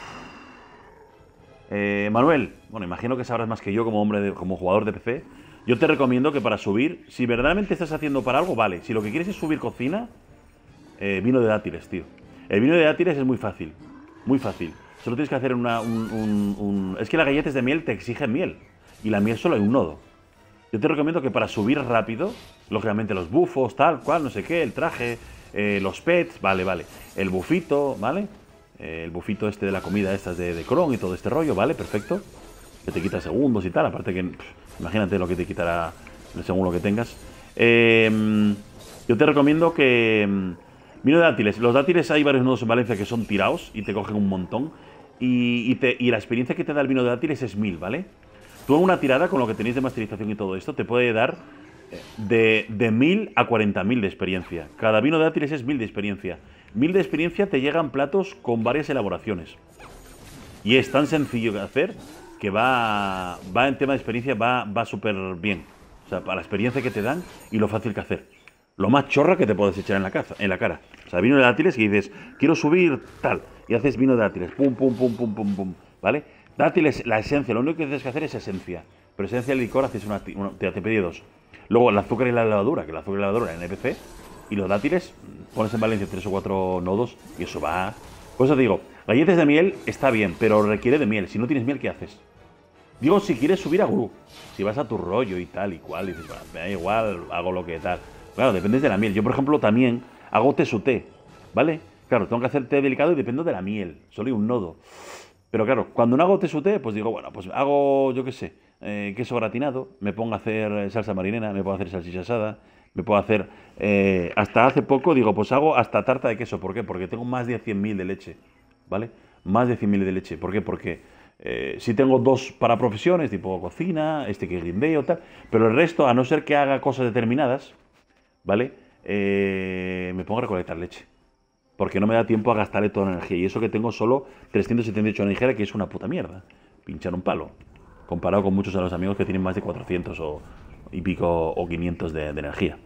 Eh, Manuel, bueno, imagino que sabrás más que yo como hombre, de, como jugador de P C. Yo te recomiendo que para subir, si verdaderamente estás haciendo para algo, vale. Si lo que quieres es subir cocina, eh, vino de dátiles, tío. El vino de dátiles es muy fácil, muy fácil. Solo tienes que hacer una, un, un, un... Es que las galletas de miel te exigen miel. Y la miel solo hay un nodo. Yo te recomiendo que para subir rápido, lógicamente los bufos, tal, cual, no sé qué, el traje, eh, los pets, vale, vale. El bufito, ¿vale? eh, el bufito este de la comida, estas de, de Cron y todo este rollo, ¿vale? Perfecto. Que te quita segundos y tal, aparte que, pff, imagínate lo que te quitará según lo que tengas. Eh, yo te recomiendo que... Mira dátiles, los dátiles hay varios nodos en Valencia que son tirados y te cogen un montón. Y, y, te, y la experiencia que te da el vino de dátiles es mil, ¿vale? Tú en una tirada, con lo que tenéis de masterización y todo esto, te puede dar de, de mil a cuarenta mil de experiencia. Cada vino de dátiles es mil de experiencia. mil de experiencia te llegan platos con varias elaboraciones. Y es tan sencillo de hacer que va, va en tema de experiencia, va, va súper bien. O sea, para la experiencia que te dan y lo fácil que hacer. Lo más chorra que te puedes echar en la, caza, en la cara. O sea, vino de dátiles que dices, quiero subir tal. Y haces vino de dátiles. Pum, pum, pum, pum, pum, pum. ¿Vale? Dátiles, la esencia. Lo único que tienes que hacer es esencia. Pero esencia de licor haces una, una te, te pedí dos. Luego el azúcar y la levadura, que el azúcar y la levadura en N P C. Y los dátiles, pones en Valencia tres o cuatro nodos y eso va. Por eso te digo, galletas de miel está bien, pero requiere de miel. Si no tienes miel, ¿qué haces? Digo, si quieres subir a gurú. Si vas a tu rollo y tal y cual, y dices, bueno, me da igual, hago lo que tal. Claro, depende de la miel. Yo, por ejemplo, también hago té su té, ¿vale? Claro, tengo que hacer té delicado y dependo de la miel. Solo hay un nodo. Pero claro, cuando no hago té su té, pues digo, bueno, pues hago, yo qué sé, eh, queso gratinado, me pongo a hacer salsa marinera, me puedo hacer salchicha asada, me puedo hacer... Eh, hasta hace poco, digo, pues hago hasta tarta de queso. ¿Por qué? Porque tengo más de cien mil de leche, ¿vale? Más de cien mil de leche. ¿Por qué? Porque eh, si tengo dos para profesiones, tipo cocina, este que grindeo, tal, pero el resto, a no ser que haga cosas determinadas... ¿Vale? Eh, me pongo a recolectar leche. Porque no me da tiempo a gastarle toda la energía. Y eso que tengo solo trescientos setenta y ocho energía, que es una puta mierda. Pinchar un palo. Comparado con muchos de los amigos que tienen más de cuatrocientos o, y pico o quinientos de, de energía.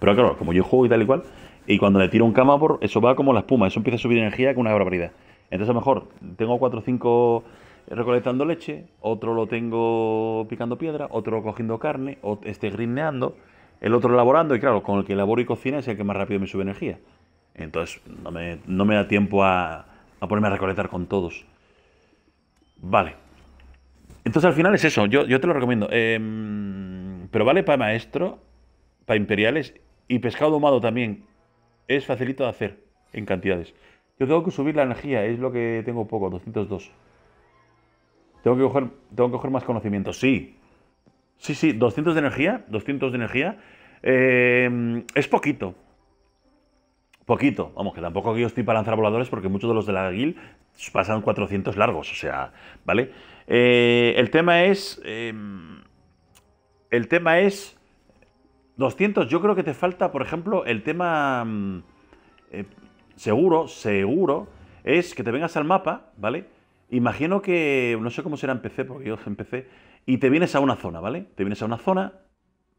Pero claro, como yo juego y tal y cual. Y cuando le tiro un cama, por eso va como la espuma. Eso empieza a subir energía con una barbaridad. Entonces a lo mejor tengo cuatro o cinco recolectando leche. Otro lo tengo picando piedra. Otro cogiendo carne. O este grindeando. El otro elaborando, y claro, con el que elaboro y cocina es el que más rápido me sube energía. Entonces, no me, no me da tiempo a, a ponerme a recolectar con todos. Vale. Entonces, al final es eso. Yo, yo te lo recomiendo. Eh, pero vale para maestro, para imperiales, y pescado ahumado también. Es facilito de hacer en cantidades. Yo tengo que subir la energía, es lo que tengo poco, doscientos dos. Tengo que coger, tengo que coger más conocimiento, sí. Sí, sí, doscientos de energía, doscientos de energía, eh, es poquito, poquito, vamos, que tampoco yo estoy para lanzar voladores porque muchos de los de la guild pasan cuatrocientos largos, o sea, ¿vale? Eh, el tema es, eh, el tema es, doscientos, yo creo que te falta, por ejemplo, el tema eh, seguro, seguro, es que te vengas al mapa, ¿vale? Imagino que, no sé cómo será en P C, porque yo empecé... Y te vienes a una zona, ¿vale? Te vienes a una zona,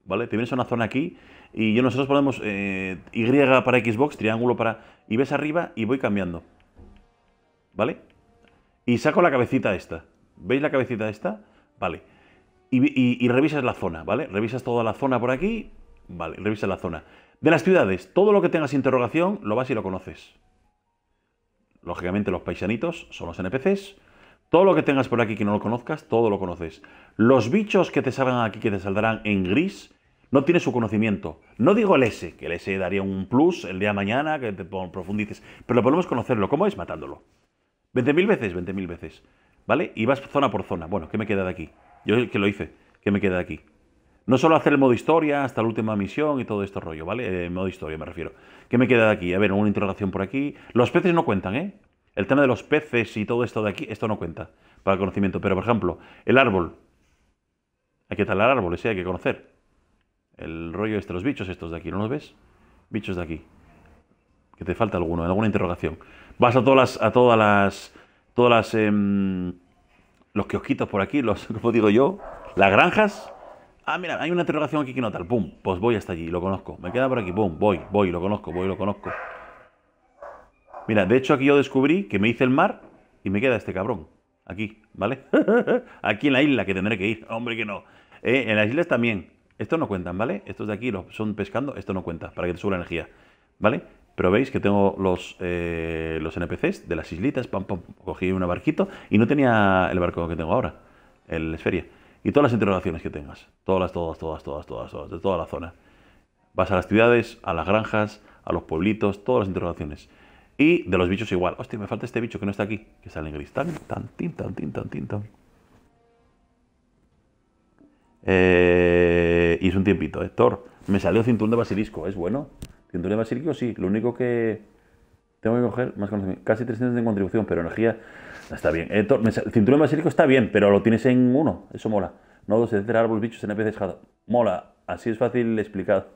¿vale? Te vienes a una zona aquí y yo nosotros ponemos eh, Y para Xbox, triángulo para... Y ves arriba y voy cambiando, ¿vale? Y saco la cabecita esta. ¿Veis la cabecita esta? Vale. Y, y, y revisas la zona, ¿vale? Revisas toda la zona por aquí, ¿vale? Revisas la zona. De las ciudades, todo lo que tengas interrogación, lo vas y lo conoces. Lógicamente los paisanitos son los N P Cs. Todo lo que tengas por aquí que no lo conozcas, todo lo conoces. Los bichos que te salgan aquí, que te saldrán en gris, no tienes su conocimiento. No digo el S, que el S daría un plus el día de mañana, que te profundices, pero lo podemos conocerlo. ¿Cómo es? Matándolo. veinte mil veces, veinte mil veces. ¿Vale? Y vas zona por zona. Bueno, ¿qué me queda de aquí? Yo que lo hice, ¿qué me queda de aquí? No solo hacer el modo historia hasta la última misión y todo este rollo, ¿vale? El modo historia me refiero. ¿Qué me queda de aquí? A ver, una interrogación por aquí. Los peces no cuentan, ¿eh? El tema de los peces y todo esto de aquí, esto no cuenta para el conocimiento. Pero, por ejemplo, el árbol. Hay que talar árboles, sí, hay que conocer. El rollo este, los bichos estos de aquí, ¿no los ves? Bichos de aquí. Que te falta alguno, alguna interrogación. Vas a todas las... A todas las... Todas las... Eh, los kiosquitos por aquí, los... Como digo yo, las granjas. Ah, mira, hay una interrogación aquí que no tal. Pum, pues voy hasta allí, lo conozco. Me queda por aquí, pum, voy, voy, lo conozco, voy, lo conozco. Mira, de hecho aquí yo descubrí que me hice el mar y me queda este cabrón. Aquí, ¿vale? Aquí en la isla, que tendré que ir. Hombre, que no. Eh, en las islas también. Estos no cuentan, ¿vale? Estos de aquí los son pescando. Esto no cuenta, para que te suba la energía. ¿Vale? Pero veis que tengo los, eh, los N P Cs de las islitas. Pam, pam, cogí un barquito y no tenía el barco que tengo ahora. El Esferia. Y todas las interrogaciones que tengas. Todas, todas, todas, todas, todas, todas. De toda la zona. Vas a las ciudades, a las granjas, a los pueblitos. Todas las interrogaciones. Y de los bichos igual. Hostia, me falta este bicho que no está aquí, que sale en gris. Tan, tan, tin, tan, tin, tan, tin, tan. Eh, y es un tiempito, ¿eh? Thor, me salió cinturón de basilisco, ¿es bueno? Cinturón de basilisco, sí. Lo único que tengo que coger, más conocimiento, casi trescientos de contribución, pero energía... Está bien. Eh, Thor, me sal... Cinturón de basilisco está bien, pero lo tienes en uno. Eso mola. Nodos, etcétera, árboles, bichos, N P Cs, jada. Mola. Así es fácil explicado.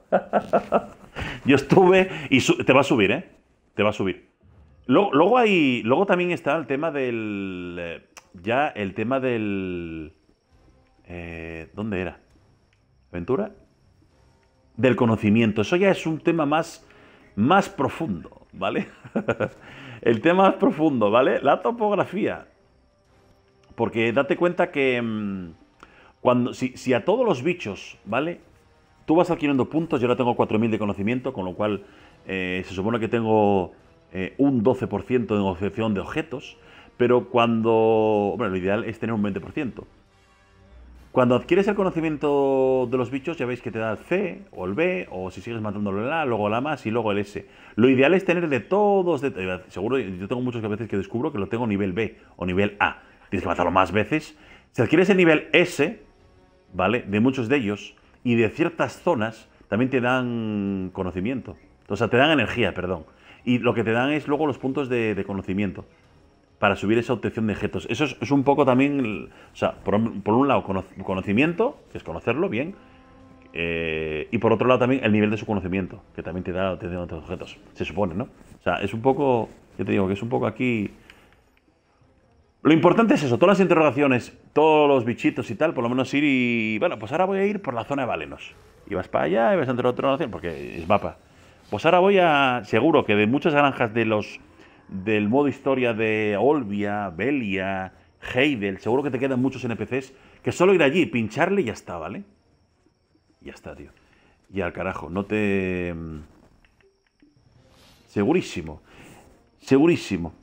Yo estuve... y su... te va a subir, ¿eh? Te va a subir. Luego, luego hay... Luego también está el tema del... Eh, ya el tema del... Eh, ¿Dónde era? ¿Aventura? Del conocimiento. Eso ya es un tema más, más profundo, ¿vale? El tema más profundo, ¿vale? La topografía. Porque date cuenta que mmm, cuando, si, si a todos los bichos, ¿vale? Tú vas adquiriendo puntos, yo ahora tengo cuatro mil de conocimiento, con lo cual eh, se supone que tengo eh, un doce por ciento de negociación de objetos, pero cuando... Bueno, lo ideal es tener un veinte por ciento. Cuando adquieres el conocimiento de los bichos, ya veis que te da el C o el B, o si sigues matándolo el A, luego el A más y luego el S. Lo ideal es tener de todos... De, seguro, yo tengo muchos que a veces que descubro que lo tengo nivel B o nivel A. Tienes que matarlo más veces. Si adquieres el nivel S, ¿vale? De muchos de ellos y de ciertas zonas, también te dan conocimiento. O sea, te dan energía, perdón. Y lo que te dan es luego los puntos de, de conocimiento, para subir esa obtención de objetos. Eso es, es un poco también... O sea, por, por un lado, cono, conocimiento, que es conocerlo bien, eh, y por otro lado también el nivel de su conocimiento, que también te da obtención de objetos, se supone, ¿no? O sea, es un poco... Yo te digo que es un poco aquí... Lo importante es eso, todas las interrogaciones, todos los bichitos y tal, por lo menos ir y... Bueno, pues ahora voy a ir por la zona de Valenos. Y vas para allá y vas a entrar a otra nación, porque es mapa. Pues ahora voy a... Seguro que de muchas granjas de los... del modo historia de Olvia, Velia, Heidel, seguro que te quedan muchos N P Cs, que solo ir allí, pincharle y ya está, ¿vale? Ya está, tío. Y al carajo, no te... Segurísimo. Segurísimo.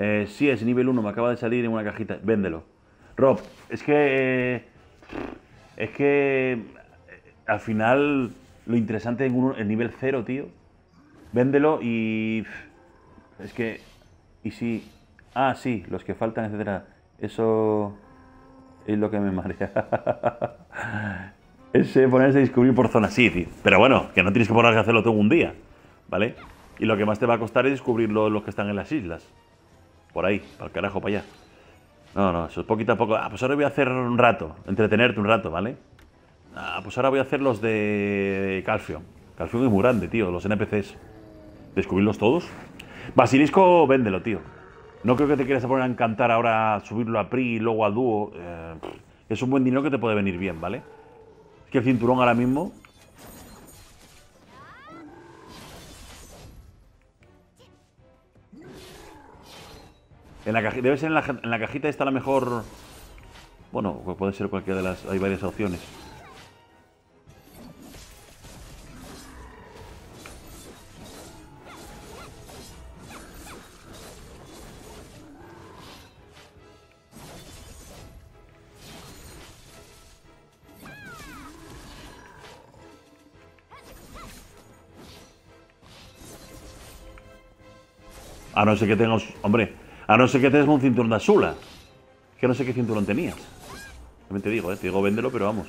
Eh, sí, es nivel uno, me acaba de salir en una cajita. Véndelo. Rob, es que... Es que... Al final... Lo interesante en un, el nivel cero, tío. Véndelo y... Es que... Y sí... Ah, sí, los que faltan, etcétera. Eso... Es lo que me marea. Ese ponerse a descubrir por zona. Sí, tío. Pero bueno, que no tienes que ponerse a hacerlo todo un día, ¿vale? Y lo que más te va a costar es descubrir lo, los que están en las islas. Por ahí, para el carajo, para allá. No, no, eso es poquito a poco. Ah, pues ahora voy a hacer un rato. Entretenerte un rato, ¿vale? Ah, pues ahora voy a hacer los de Calpheon. Calpheon es muy grande, tío, los N P Cs. Descubrirlos todos. Basilisco, véndelo, tío. No creo que te quieras poner a encantar ahora, subirlo a Pri y luego a Dúo. Eh, es un buen dinero que te puede venir bien, ¿vale? Es que el cinturón ahora mismo... En la debe ser en la, en la cajita esta la mejor... Bueno, puede ser cualquiera de las... Hay varias opciones. A no ser que tengas... Hombre, a no ser que tengas un cinturón de Azula. Que no sé qué cinturón tenías. También te digo, ¿eh? Te digo, véndelo, pero vamos.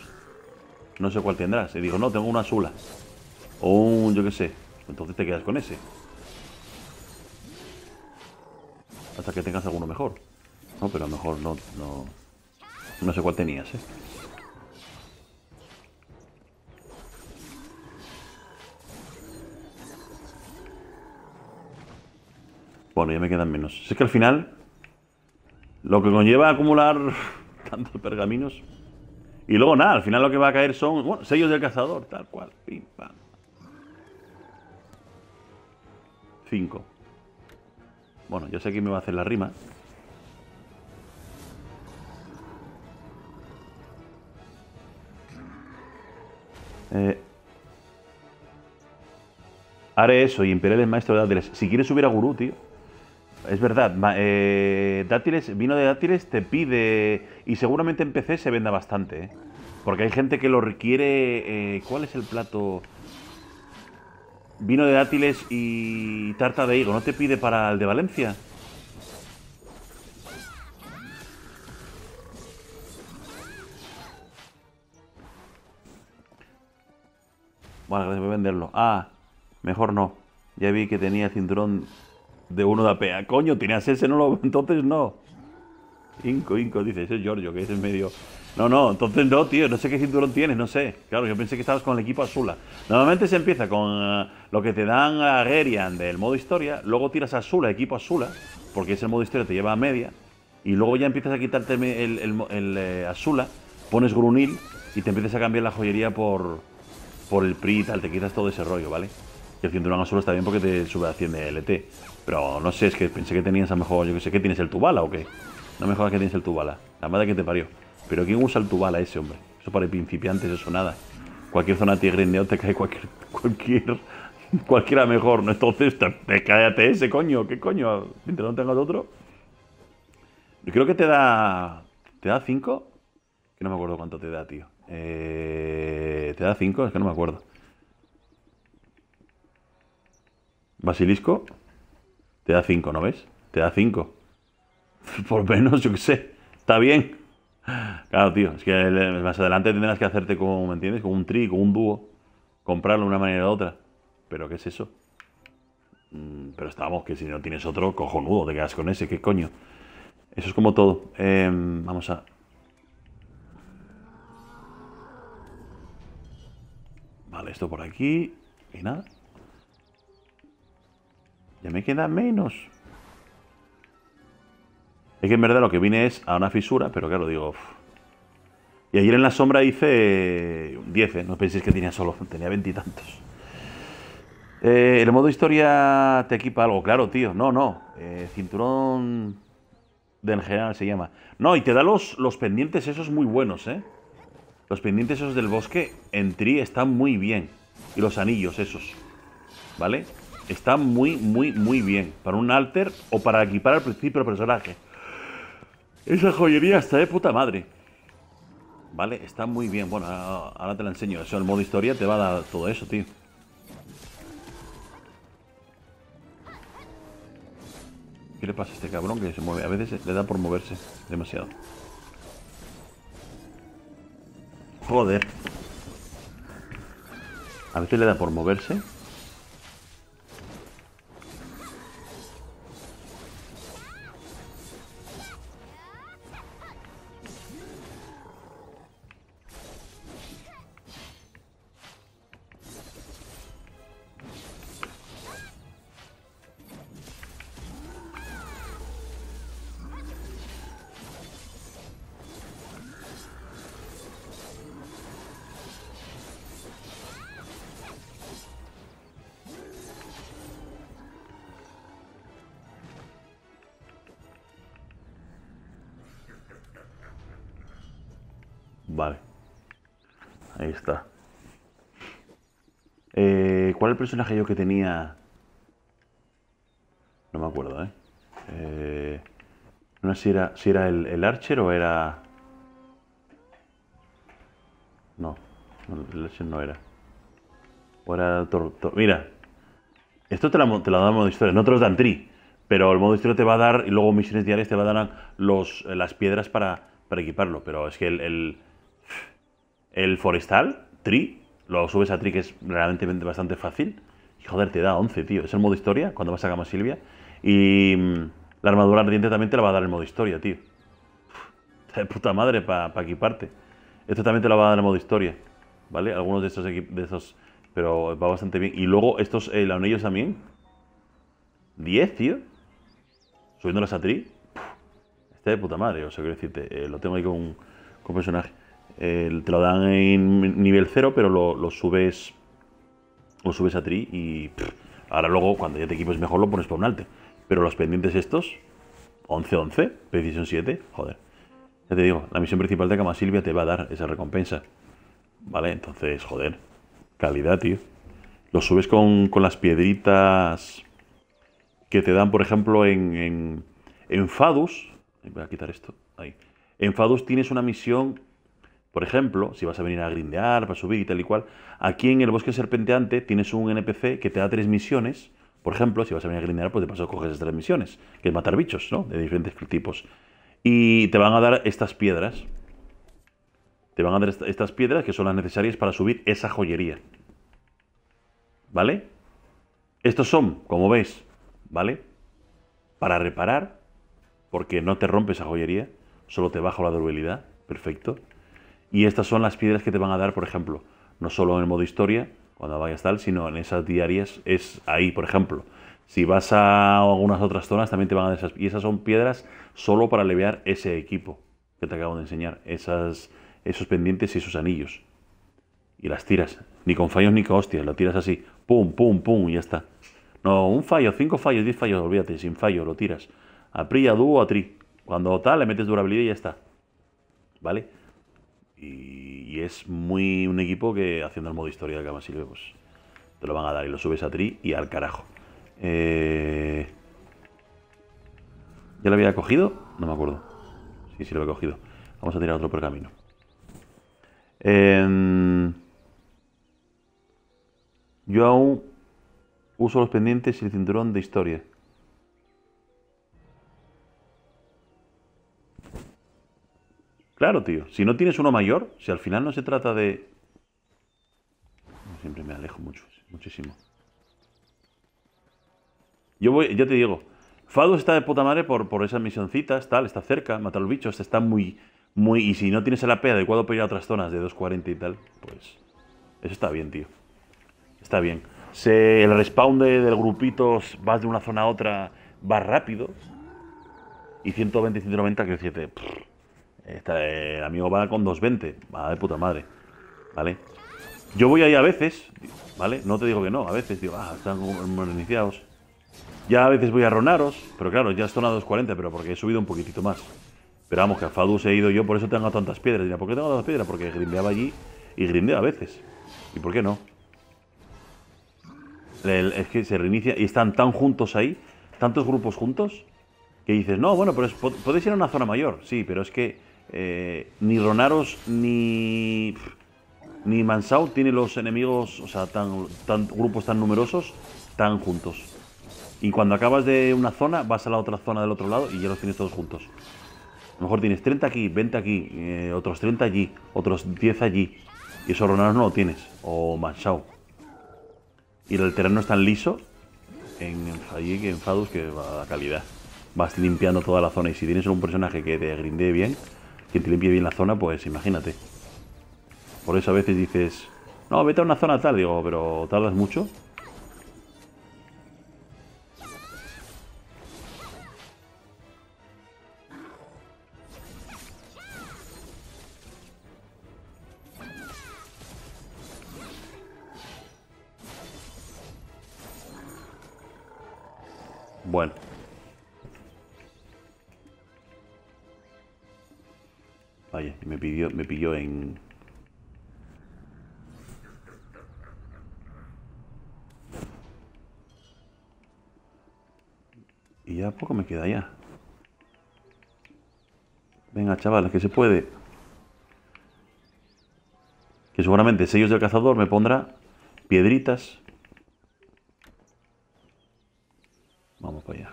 No sé cuál tendrás. Y digo, no, tengo una Azula. O un, yo qué sé. Entonces te quedas con ese. Hasta que tengas alguno mejor. No, pero a lo mejor no... No, no sé cuál tenías, ¿eh? Bueno, ya me quedan menos. Es que al final, lo que conlleva acumular tantos pergaminos. Y luego nada, al final lo que va a caer son, bueno, sellos del cazador, tal cual. Pim, pam. Cinco. Bueno, yo sé que me va a hacer la rima. Eh... Haré eso y imperiales maestro de dátiles. Si quieres subir a gurú, tío. Es verdad, eh, dátiles, vino de dátiles te pide, y seguramente en P C se venda bastante, ¿eh? Porque hay gente que lo requiere, eh, ¿cuál es el plato? Vino de dátiles y tarta de higo. ¿No te pide para el de Valencia? Vale, gracias por venderlo. Ah, mejor no. Ya vi que tenía cinturón de uno de A P. Ah, coño, tenías ese, no lo... Entonces no. Inco, Inco, dice. Ese es Giorgio, que es en medio... No, no, entonces no, tío, no sé qué cinturón tienes, no sé. Claro, yo pensé que estabas con el equipo Azula. Normalmente se empieza con uh, lo que te dan a Gerian del modo historia, luego tiras a Azula, equipo Azula, porque ese modo historia te lleva a Mediah, y luego ya empiezas a quitarte el, el, el, el eh, Azula, pones Grunil y te empiezas a cambiar la joyería por, por el P R I y tal, te quitas todo ese rollo, ¿vale? Y el cinturón Azula está bien porque te sube a cien de L T, pero no sé, es que pensé que tenías a lo mejor, yo que sé, ¿qué tienes el Tubala o qué? No me jodas que tienes el Tubala, la madre que te parió. Pero ¿quién usa el Tubala ese, hombre? Eso para principiantes, eso nada. Cualquier zona tigrineo te cae cualquier... cualquier cualquiera mejor, ¿no? Entonces, te, te cállate ese, coño. ¿Qué coño? Mientras no tengas otro. Yo creo que te da... ¿Te da cinco? Que no me acuerdo cuánto te da, tío. Eh, ¿Te da cinco? Es que no me acuerdo. Basilisco. Te da cinco, ¿no ves? Te da cinco. Por menos, yo qué sé. Está bien. Claro, tío, es que más adelante tendrás que hacerte como, ¿me entiendes? Como un tri, como un dúo. Comprarlo de una manera u otra. ¿Pero qué es eso? Mm, pero estamos, que si no tienes otro, cojonudo, te quedas con ese, ¿qué coño? Eso es como todo. Eh, vamos a... Vale, esto por aquí. Y nada. Ya me queda menos. Es que en verdad lo que vine es a una fisura, pero claro, digo... Uff. Y ayer en la sombra hice diez, ¿eh? No penséis que tenía solo, tenía veintitantos. Eh, ¿El modo historia te equipa algo? Claro, tío, no, no. Eh, cinturón del general se llama. No, y te da los, los pendientes esos muy buenos, ¿eh? Los pendientes esos del bosque en tri están muy bien. Y los anillos esos, ¿vale? Están muy, muy, muy bien. Para un alter o para equipar al principio el personaje. Esa joyería está de puta madre. Vale, está muy bien. Bueno, ahora, ahora te la enseño. Eso, el modo historia te va a dar todo eso, tío. ¿Qué le pasa a este cabrón que se mueve? A veces le da por moverse demasiado. Joder. A veces le da por moverse. Vale. Ahí está. Eh, ¿Cuál es el personaje yo que tenía? No me acuerdo, ¿eh? eh no sé si era, si era el, el Archer o era... No, el Archer no era. O era... Tor, tor... Mira. Esto te lo te la da en modo historia. No te los dan tri. Pero el modo historia te va a dar... Y luego misiones diarias te va a dar los, las piedras para, para equiparlo. Pero es que el... el El forestal, tri, lo subes a tri, que es realmente bastante fácil. Y joder, te da once, tío. Es el modo historia, cuando vas a Cama Silvia. Y mmm, la armadura ardiente también te la va a dar el modo historia, tío. Está de puta madre para pa equiparte. Esto también te la va a dar el modo historia, ¿vale? Algunos de estos, de estos, pero va bastante bien. Y luego estos, eh, los anillos también. diez, tío. Subiéndolas a tri. Está de puta madre, o sea, quiero decirte. Eh, lo tengo ahí con, con personaje. Eh, te lo dan en nivel cero, pero lo, lo subes lo subes a tri y pff, ahora luego cuando ya te equipes mejor lo pones por un alter. Pero los pendientes estos, once once, precisión siete, joder. Ya te digo, la misión principal de Cama Silvia te va a dar esa recompensa. Vale, entonces, joder, calidad, tío. Lo subes con, con las piedritas que te dan, por ejemplo, en, en, en Fadus. Voy a quitar esto, ahí. En Fadus tienes una misión... Por ejemplo, si vas a venir a grindear, para subir y tal y cual, aquí en el bosque serpenteante tienes un N P C que te da tres misiones. Por ejemplo, si vas a venir a grindear, pues de paso coges estas tres misiones, que es matar bichos, ¿no? De diferentes tipos. Y te van a dar estas piedras. Te van a dar estas piedras que son las necesarias para subir esa joyería. ¿Vale? Estos son, como ves, ¿vale? Para reparar, porque no te rompe esa joyería, solo te baja la durabilidad. Perfecto. Y estas son las piedras que te van a dar, por ejemplo, no solo en el modo historia, cuando vayas tal, sino en esas diarias, es ahí, por ejemplo. Si vas a algunas otras zonas, también te van a dar esas. Y esas son piedras solo para levear ese equipo que te acabo de enseñar. Esas, esos pendientes y esos anillos. Y las tiras. Ni con fallos ni con hostias, lo tiras así. Pum, pum, pum, y ya está. No, un fallo, cinco fallos, diez fallos, olvídate, sin fallo, lo tiras. A pri, a dúo, a tri. Cuando tal, le metes durabilidad y ya está. ¿Vale? Y es muy un equipo que haciendo el modo historia de Cama Silvia, pues te lo van a dar y lo subes a tri y al carajo. Eh... ¿Ya lo había cogido? No me acuerdo. Sí, sí lo había cogido. Vamos a tirar otro pergamino. Eh... Yo aún uso los pendientes y el cinturón de historia. Claro, tío. Si no tienes uno mayor, si al final no se trata de... Siempre me alejo mucho, muchísimo. Yo voy, ya te digo, Fadus está de puta madre por, por esas misioncitas, tal, está cerca, mata a los bichos, está muy, muy... Y si no tienes el A P adecuado para ir a otras zonas de dos cuarenta y tal, pues... Eso está bien, tío. Está bien. Se, el respawn de, del grupitos, vas de una zona a otra, vas rápido. Y ciento veinte y ciento noventa, que siete... Este, el amigo va con doscientos veinte, va de puta madre, ¿vale? Yo voy ahí a veces, ¿vale? No te digo que no, a veces digo, ah, están iniciados. Ya a veces voy a Ronaros, pero claro, ya es zona doscientos cuarenta, pero porque he subido un poquitito más. Pero vamos, que a Fadus he ido yo, por eso tengo tantas piedras. Dirá, ¿por qué tengo tantas piedras? Porque grindeaba allí y grindeo a veces. ¿Y por qué no? El, es que se reinicia y están tan juntos ahí, tantos grupos juntos, que dices, no, bueno, pero es, podéis ir a una zona mayor, sí, pero es que... Eh, ni Ronaros ni ni Mansao tiene los enemigos, o sea, tan, tan grupos tan numerosos, tan juntos. Y cuando acabas de una zona, vas a la otra zona del otro lado y ya los tienes todos juntos. A lo mejor tienes treinta aquí, veinte aquí, eh, otros treinta allí, otros diez allí. Y eso Ronaros no lo tienes, o Mansao. Y el terreno es tan liso en, allí que en Fadus que va a la calidad. Vas limpiando toda la zona y si tienes un personaje que te grindee bien, quien te limpie bien la zona, pues imagínate. Por eso a veces dices, no, vete a una zona tal, digo, pero tardas mucho. Bueno. Vaya, me pidió, me pilló en... Y ya poco me queda ya. Venga, chavales, que se puede. Que seguramente sellos del cazador me pondrá piedritas. Vamos para allá.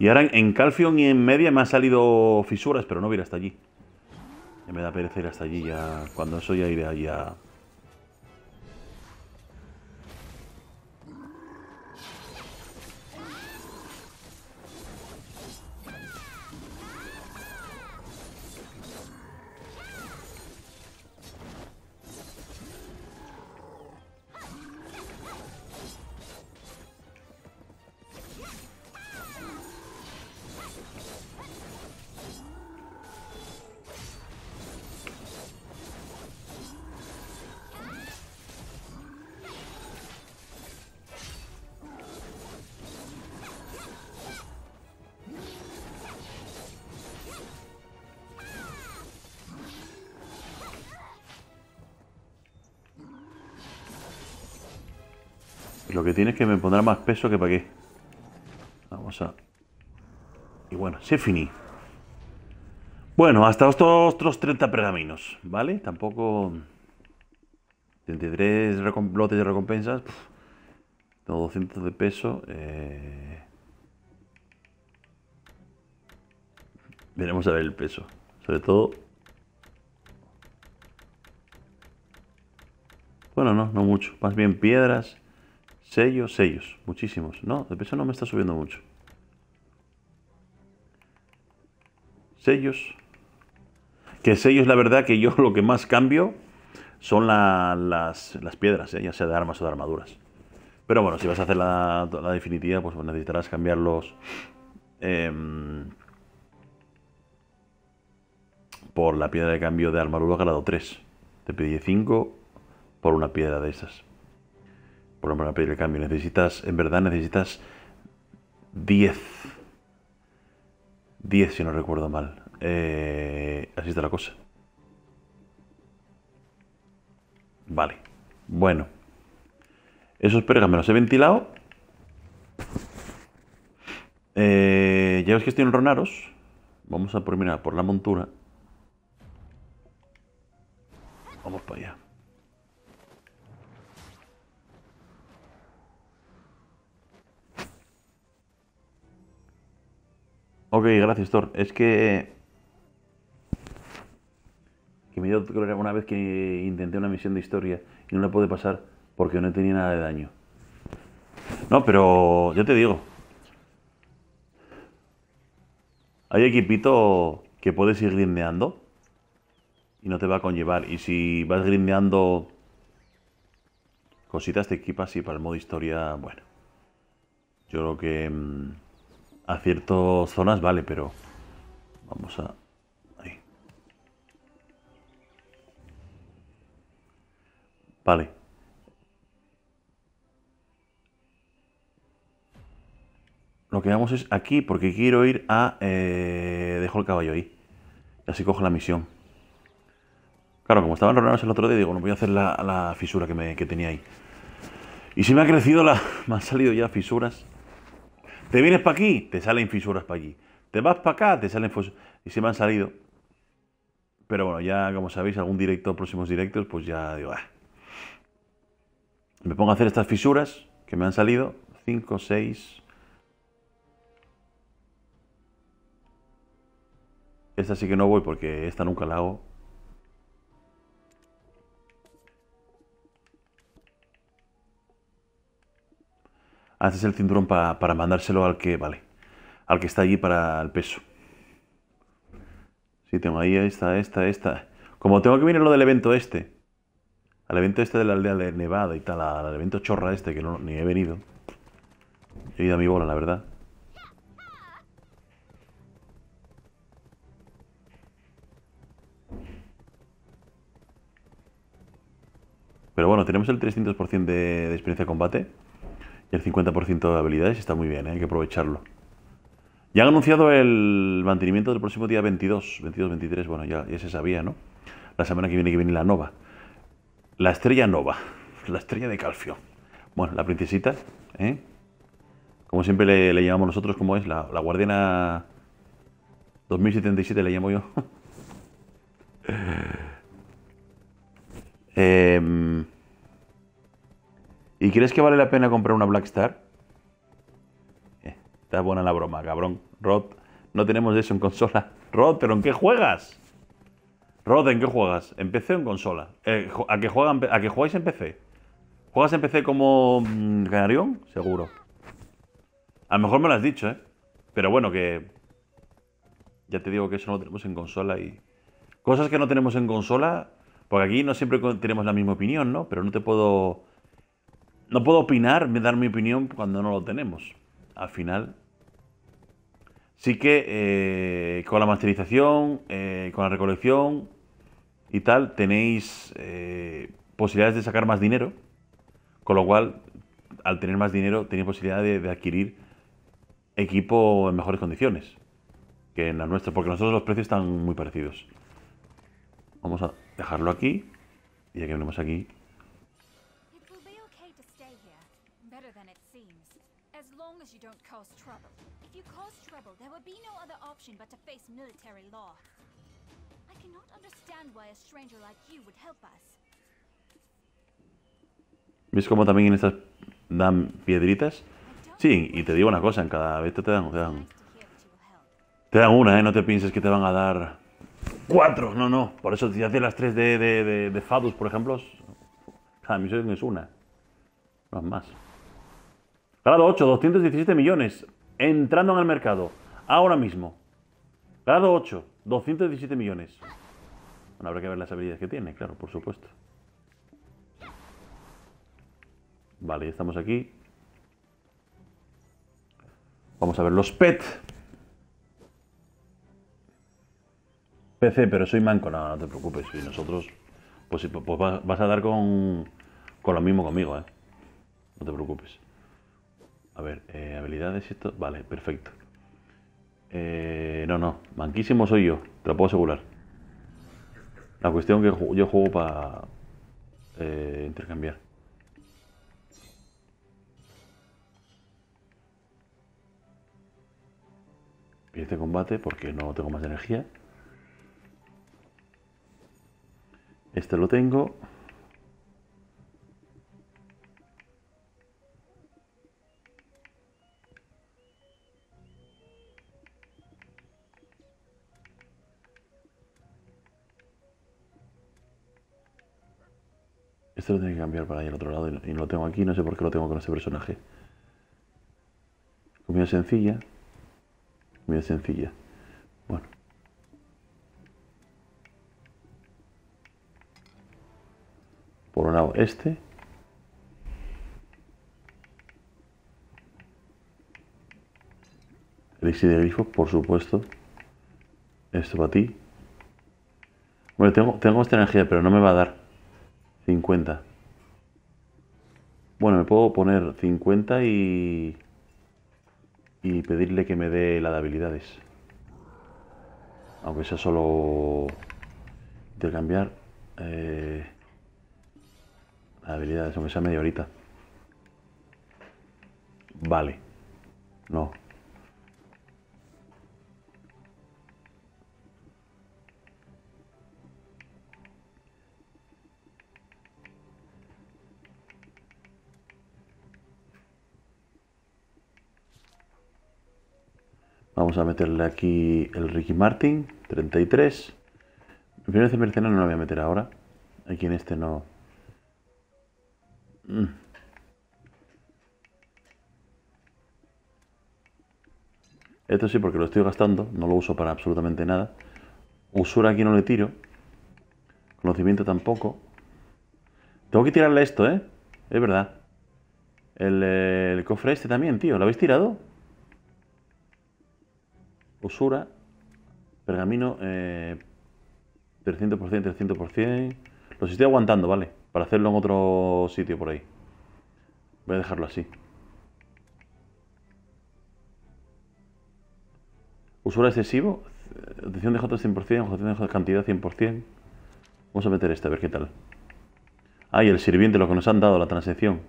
Y ahora en Calpheon y en Mediah me han salido fisuras, pero no voy a ir hasta allí. Ya me da pereza ir hasta allí, ya cuando eso ya iré allá. Lo que tiene es que me pondrá más peso que para qué. Vamos a Y bueno, se finí. Bueno, hasta estos otros treinta pergaminos, ¿vale? Tampoco... treinta y tres lotes de recompensas. Pff. Tengo doscientos de peso. Eh... Veremos a ver el peso. Sobre todo... Bueno, no, no mucho. Más bien piedras, sellos, sellos. Muchísimos. No, el peso no me está subiendo mucho. Sellos. Que sellos, la verdad, que yo lo que más cambio son la, las, las piedras, ¿eh? Ya sea de armas o de armaduras. Pero bueno, si vas a hacer la, la definitiva, pues necesitarás cambiar los... Eh, por la piedra de cambio de armadura grado tres. Te pedí cinco... por una piedra de esas. Por una piedra de cambio. Necesitas, en verdad necesitas diez. diez si no recuerdo mal. Eh, así está la cosa. Vale. Bueno. Esos pergaminos me los he ventilado. Eh, ya ves que estoy en Ronaros. Vamos a por, mira, por la montura. Vamos para allá. Ok, gracias, Thor. Es que... Que me dio gloria una vez que intenté una misión de historia y no la pude pasar porque no tenía nada de daño. No, pero... Ya te digo. Hay equipito que puedes ir grindeando y no te va a conllevar. Y si vas grindeando cositas, te equipas y para el modo historia, bueno. Yo creo que... Mmm, a ciertas zonas vale, pero vamos a... Ahí. Vale. Lo que vamos es aquí, porque quiero ir a... Eh... Dejo el caballo ahí. Y así cojo la misión. Claro, como estaban Ronaros el otro día, digo, no voy a hacer la, la fisura que, me, que tenía ahí. Y si me ha crecido la... Me han salido ya fisuras. Te vienes para aquí, te salen fisuras para allí. Te vas para acá, te salen fisuras. Y se me han salido. Pero bueno, ya como sabéis, algún directo, próximos directos, pues ya digo, ah. Me pongo a hacer estas fisuras que me han salido. cinco, seis. Esta sí que no voy porque esta nunca la hago. Ah, este es el cinturón pa, para mandárselo al que, vale, al que está allí para el peso. Sí, tengo ahí esta, esta, esta. Como tengo que mirar lo del evento este, al evento este de la aldea de Nevada y tal, al evento chorra este que no, ni he venido. He ido a mi bola, la verdad. Pero bueno, tenemos el trescientos por ciento de, de experiencia de combate. Y el cincuenta por ciento de habilidades está muy bien, ¿eh? Hay que aprovecharlo. Ya han anunciado el mantenimiento del próximo día veintidós, veintidós, veintitrés. Bueno, ya, ya se sabía, ¿no? La semana que viene que viene la Nova. La estrella Nova. La estrella de Calpheon. Bueno, la princesita, ¿eh? Como siempre le, le llamamos nosotros, ¿cómo es? La, la guardiana dos mil setenta y siete le llamo yo. eh... ¿Y crees que vale la pena comprar una Black Star? Eh, está buena la broma, cabrón. Rod, no tenemos eso en consola. Rod, ¿pero en qué juegas? Rod, ¿en qué juegas? ¿En P C o en consola? Eh, ¿a, que juegan, ¿A que jugáis en P C? ¿Juegas en P C como mmm, Canarión? Seguro. A lo mejor me lo has dicho, ¿eh? Pero bueno, que... Ya te digo que eso no lo tenemos en consola y... Cosas que no tenemos en consola... Porque aquí no siempre tenemos la misma opinión, ¿no? Pero no te puedo... No puedo opinar, dar mi opinión cuando no lo tenemos. Al final, sí que eh, con la masterización, eh, con la recolección y tal, tenéis eh, posibilidades de sacar más dinero. Con lo cual, al tener más dinero, tenéis posibilidad de, de adquirir equipo en mejores condiciones que en las nuestras, porque nosotros los precios están muy parecidos. Vamos a dejarlo aquí y ya que venimos aquí. beings, as long as you don't cause trouble. If you cause trouble, there will be no other option but to face military law. I cannot understand why a stranger like you would help us. ¿Ves cómo también en estas dan piedritas? Sí, y te digo una cosa, en cada vez te dan, te dan, te dan una, ¿eh? No te pienses que te van a dar cuatro, no, no. Por eso si haces las tres de, de, de, de Fadus, por ejemplo, cada misión es una, no es más. Grado ocho, doscientos diecisiete millones, entrando en el mercado, ahora mismo. Grado ocho, doscientos diecisiete millones. Bueno, habrá que ver las habilidades que tiene, claro, por supuesto. Vale, ya estamos aquí. Vamos a ver los pet. P C, pero soy manco. No, no te preocupes. Y nosotros, pues, pues vas a dar con, con lo mismo conmigo, ¿eh? No te preocupes. A ver, eh, habilidades y esto. Vale, perfecto. Eh, no, no. Manquísimo soy yo. Te lo puedo asegurar. La cuestión que yo juego para eh, intercambiar. Este combate porque no tengo más energía. Este lo tengo. Este lo tengo que cambiar para ir al otro lado y lo tengo aquí. No sé por qué lo tengo con este personaje. Comida sencilla. Muy sencilla. Bueno. Por un lado este. Elixir de grifo, por supuesto. Esto para ti. Bueno, tengo, tengo esta energía, pero no me va a dar. cincuenta. Bueno, me puedo poner cincuenta y... y pedirle que me dé la de habilidades. Aunque sea solo intercambiar eh, las habilidades, aunque sea media horita. Vale. No. Vamos a meterle aquí el Ricky Martin, treinta y tres. El primer de mercenario no lo voy a meter ahora. Aquí en este no. Mm. Esto sí, porque lo estoy gastando. No lo uso para absolutamente nada. Usura aquí no le tiro. Conocimiento tampoco. Tengo que tirarle esto, ¿eh? Es verdad. El, el cofre este también, tío. ¿Lo habéis tirado? Usura, pergamino, eh, trescientos por ciento, trescientos por ciento. Los estoy aguantando, ¿vale? Para hacerlo en otro sitio por ahí. Voy a dejarlo así. Usura excesivo, obtención de J cien por ciento, obtención de cantidad cien por ciento. Vamos a meter esta, a ver qué tal. Ah, y el sirviente, lo que nos han dado, la transacción.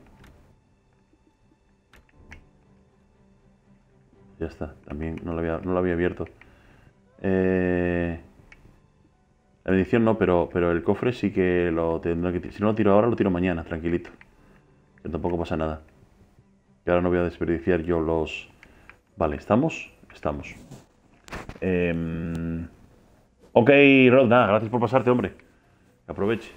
Ya está, también no lo había, no lo había abierto. Eh, la bendición no, pero, pero el cofre sí que lo tendré que... Si no lo tiro ahora, lo tiro mañana, tranquilito. Que tampoco pasa nada. Que ahora no voy a desperdiciar yo los... Vale, ¿estamos? Estamos. Eh, ok, Rod, nada, gracias por pasarte, hombre. Que aproveche.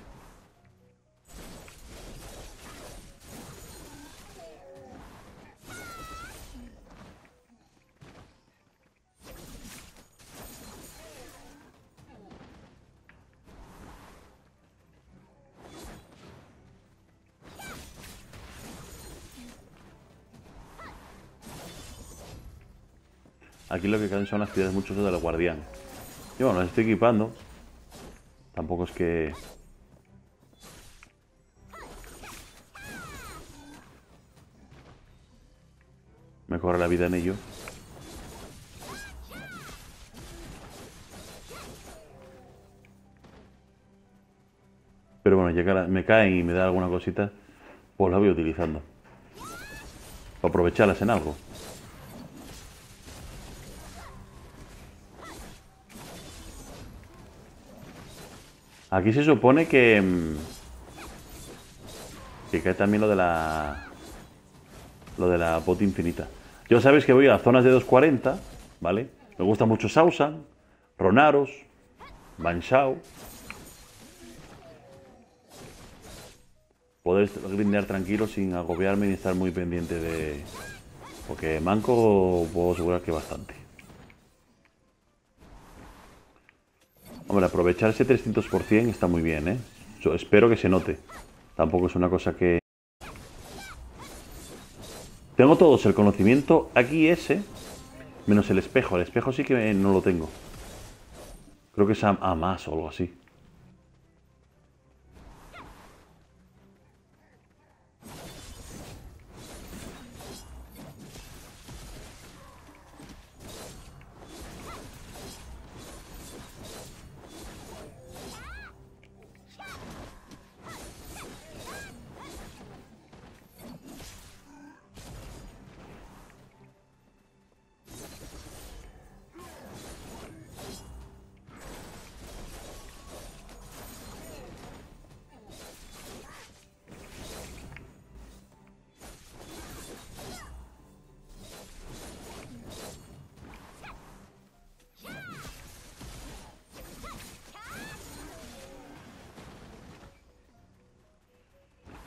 Aquí lo que caen son las ciudades muchos de la guardián. Yo bueno, las estoy equipando. Tampoco es que... me corra la vida en ello. Pero bueno, ya que me caen y me da alguna cosita, pues la voy utilizando. O aprovecharlas en algo. Aquí se supone que... que cae también lo de la... lo de la bota infinita. Yo sabéis que voy a zonas de dos cuarenta, ¿vale? Me gusta mucho Sausan, Ronaros, Mansao. Poder grindear tranquilo sin agobiarme ni estar muy pendiente de... porque manco puedo asegurar que bastante. Hombre, aprovechar ese trescientos por ciento está muy bien, ¿eh? Yo espero que se note. Tampoco es una cosa que... Tengo todos el conocimiento aquí ese, menos el espejo. El espejo sí que no lo tengo. Creo que es a, a más o algo así.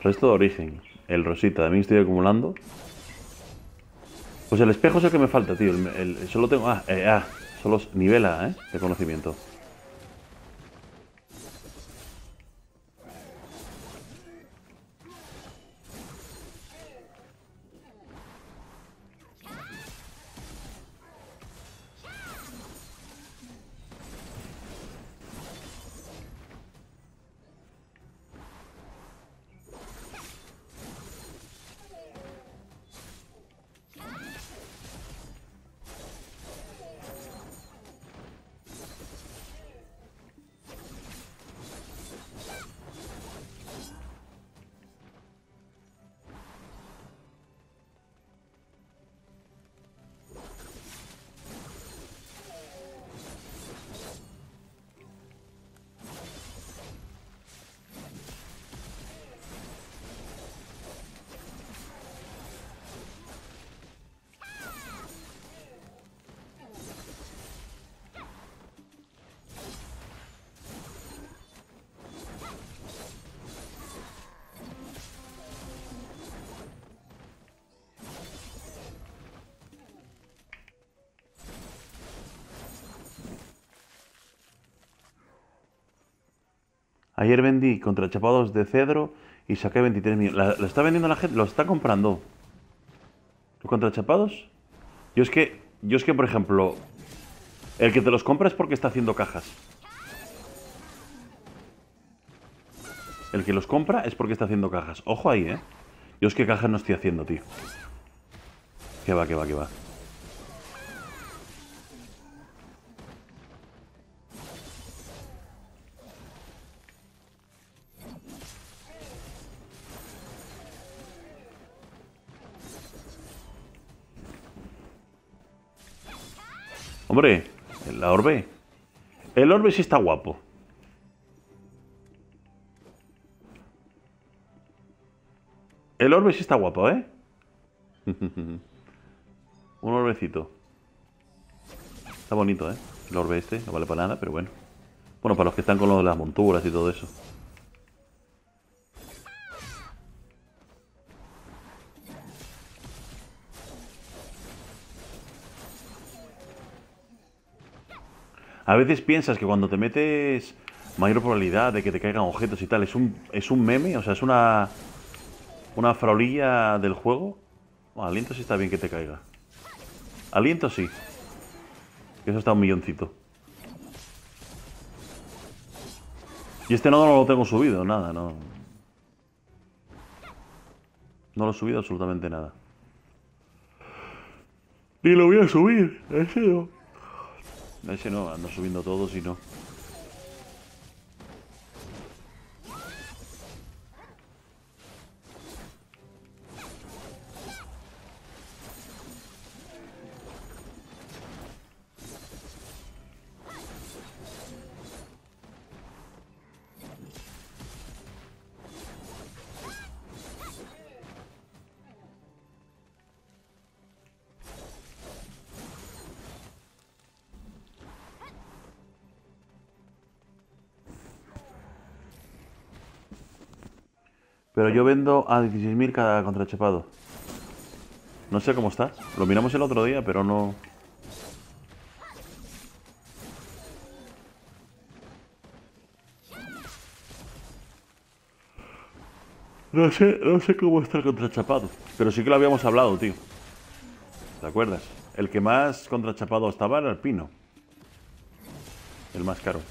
Resto de origen, el rosita, también estoy acumulando. Pues el espejo es el que me falta, tío. El, el, solo tengo... Ah, eh, ah, solo nivela, ¿eh? De conocimiento. Ayer vendí contrachapados de cedro y saqué veintitrés millones. ¿Lo está vendiendo la gente? ¿Lo está comprando? ¿Los contrachapados? Yo es que, yo es que, por ejemplo, el que te los compra es porque está haciendo cajas. El que los compra es porque está haciendo cajas. Ojo ahí, ¿eh? Yo es que cajas no estoy haciendo, tío. Que va, que va, que va. Hombre, la orbe. El orbe sí está guapo. El orbe sí está guapo, ¿eh? Un orbecito. Está bonito, ¿eh? El orbe este no vale para nada, pero bueno. Bueno, para los que están con lo de las monturas y todo eso. A veces piensas que cuando te metes mayor probabilidad de que te caigan objetos y tal, es un, es un meme, o sea, es una una farolilla del juego. Bueno, aliento sí está bien que te caiga. Aliento sí. Eso está un milloncito. Y este nodo no lo tengo subido, nada, no. No lo he subido absolutamente nada. Ni lo voy a subir, en serio. Ese no, ando subiendo todos y no. Pero yo vendo a dieciséis mil cada contrachapado. No sé cómo está. Lo miramos el otro día, pero no... No sé, no sé cómo está el contrachapado. Pero sí que lo habíamos hablado, tío. ¿Te acuerdas? El que más contrachapado estaba era el pino. El más caro.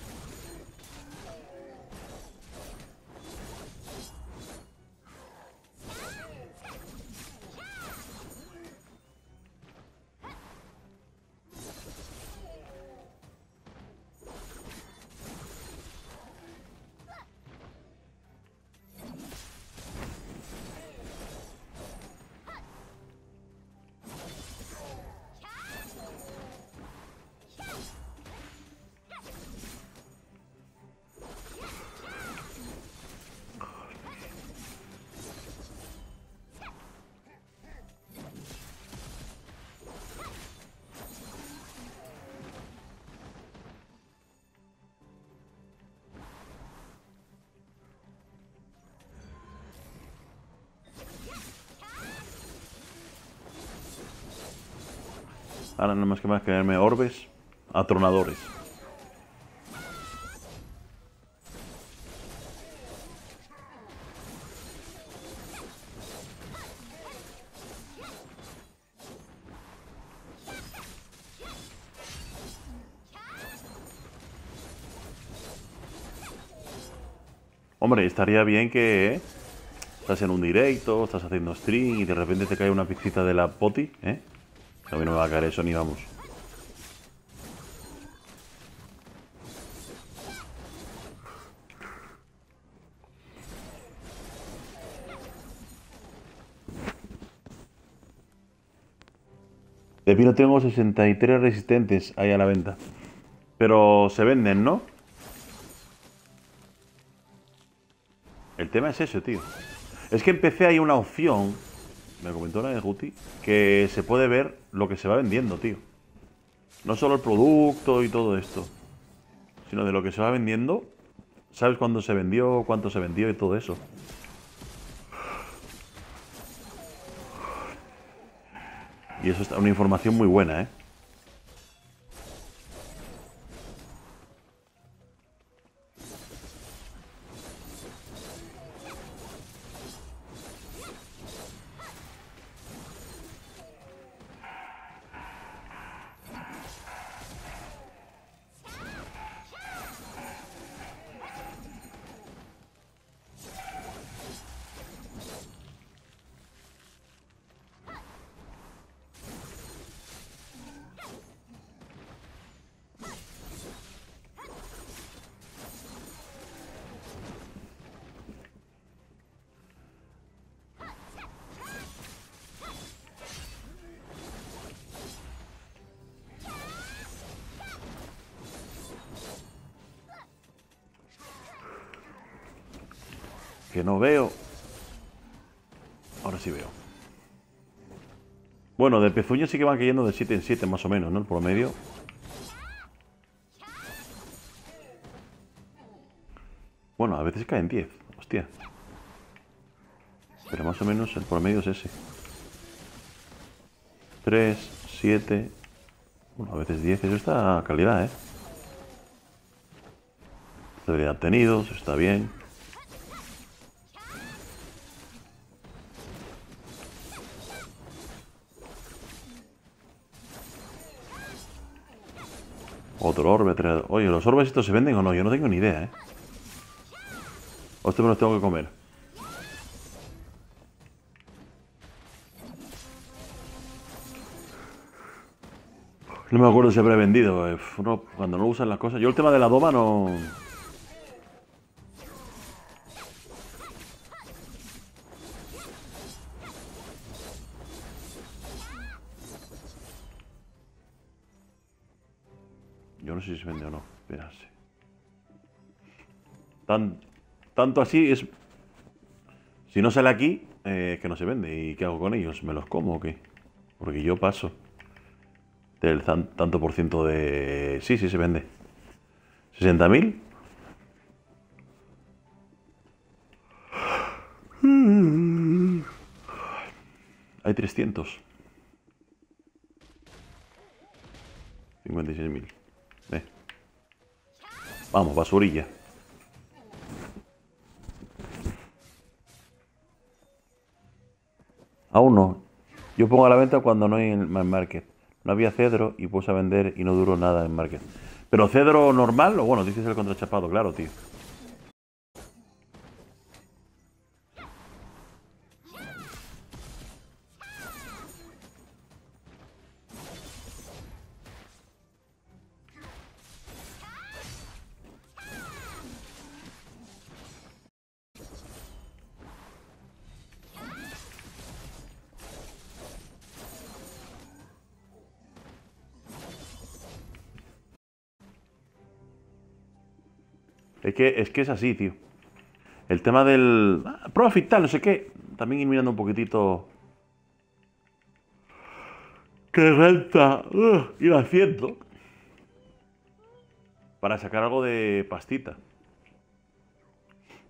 Ahora nada más que más quedarme orbes atronadores. Hombre, estaría bien que... ¿eh? Estás en un directo, estás haciendo stream y de repente te cae una pizquita de la poti, ¿eh? A mí no me va a caer eso ni vamos. De pino tengo sesenta y tres resistentes ahí a la venta. Pero se venden, ¿no? El tema es ese, tío. Es que empecé ahí una opción... Me comentó la de Guti que se puede ver lo que se va vendiendo, tío. No solo el producto y todo esto, sino de lo que se va vendiendo. ¿Sabes cuándo se vendió, cuánto se vendió y todo eso? Y eso está una información muy buena, ¿eh? Que no veo. Ahora sí veo. Bueno, de pezuñas sí que van cayendo de siete en siete más o menos, ¿no? El promedio. Bueno, a veces caen diez. Hostia. Pero más o menos el promedio es ese. tres, siete... Bueno, a veces diez. Eso está calidad, ¿eh? Estabilidad tenidos, está bien. Otro orbe, tres... Oye, ¿los orbes estos se venden o no? Yo no tengo ni idea, ¿eh? Hostia, me los tengo que comer. No me acuerdo si habré vendido. Eh. Uno, cuando no usan las cosas... Yo el tema de la doma no... Yo no sé si se vende o no. Espérase. Tan, tanto así es... Si no sale aquí, eh, que no se vende. ¿Y qué hago con ellos? ¿Me los como o qué? Porque yo paso del tan, tanto por ciento de... Sí, sí se vende. ¿sesenta mil? Hay trescientos. cincuenta y seis mil. Eh. Vamos, basurilla. Aún no. Yo pongo a la venta cuando no hay en market. No había cedro y puse a vender y no duró nada en market. Pero cedro normal, o bueno, dices el contrachapado, claro, tío. Es que, es que es así, tío. El tema del... Ah, profit, tal, no sé qué. También ir mirando un poquitito... ¡Qué renta! Uh, ir haciendo. Para sacar algo de pastita.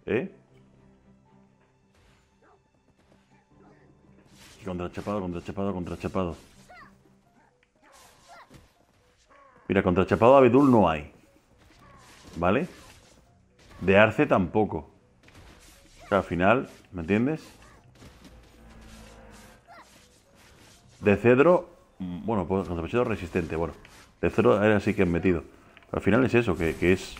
¿Eh? Contrachapado, contrachapado, contrachapado. Mira, contrachapado abedul no hay. ¿Vale? De arce tampoco. O sea, al final, ¿me entiendes? De cedro, bueno, pues contrapechado resistente, bueno. De cedro era así que han metido. Pero al final es eso, que, que es...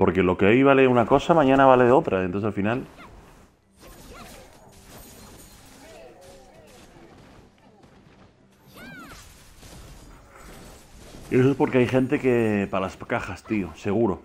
Porque lo que hoy vale una cosa, mañana vale otra. Entonces al final... Y eso es porque hay gente que... Para las cajas, tío, seguro.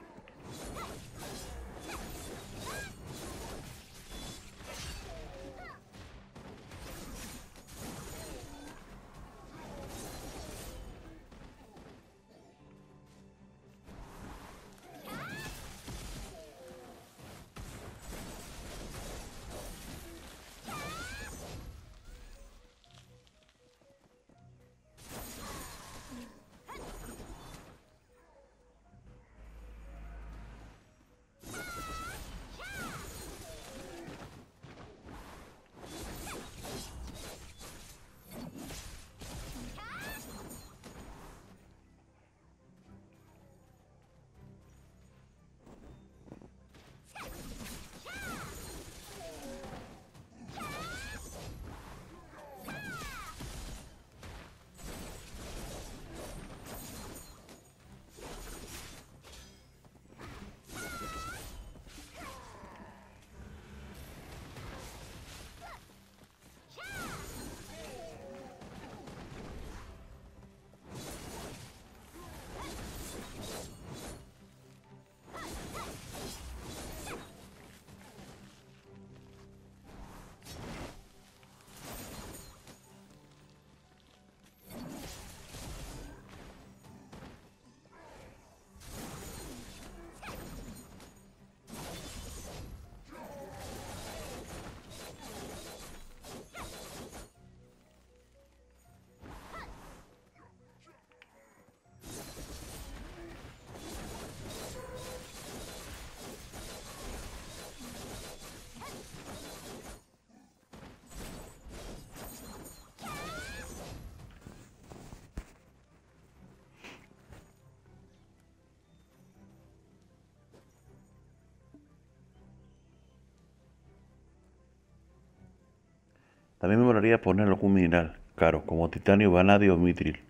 También me molaría poner algún mineral caro, como titanio, vanadio o mitril.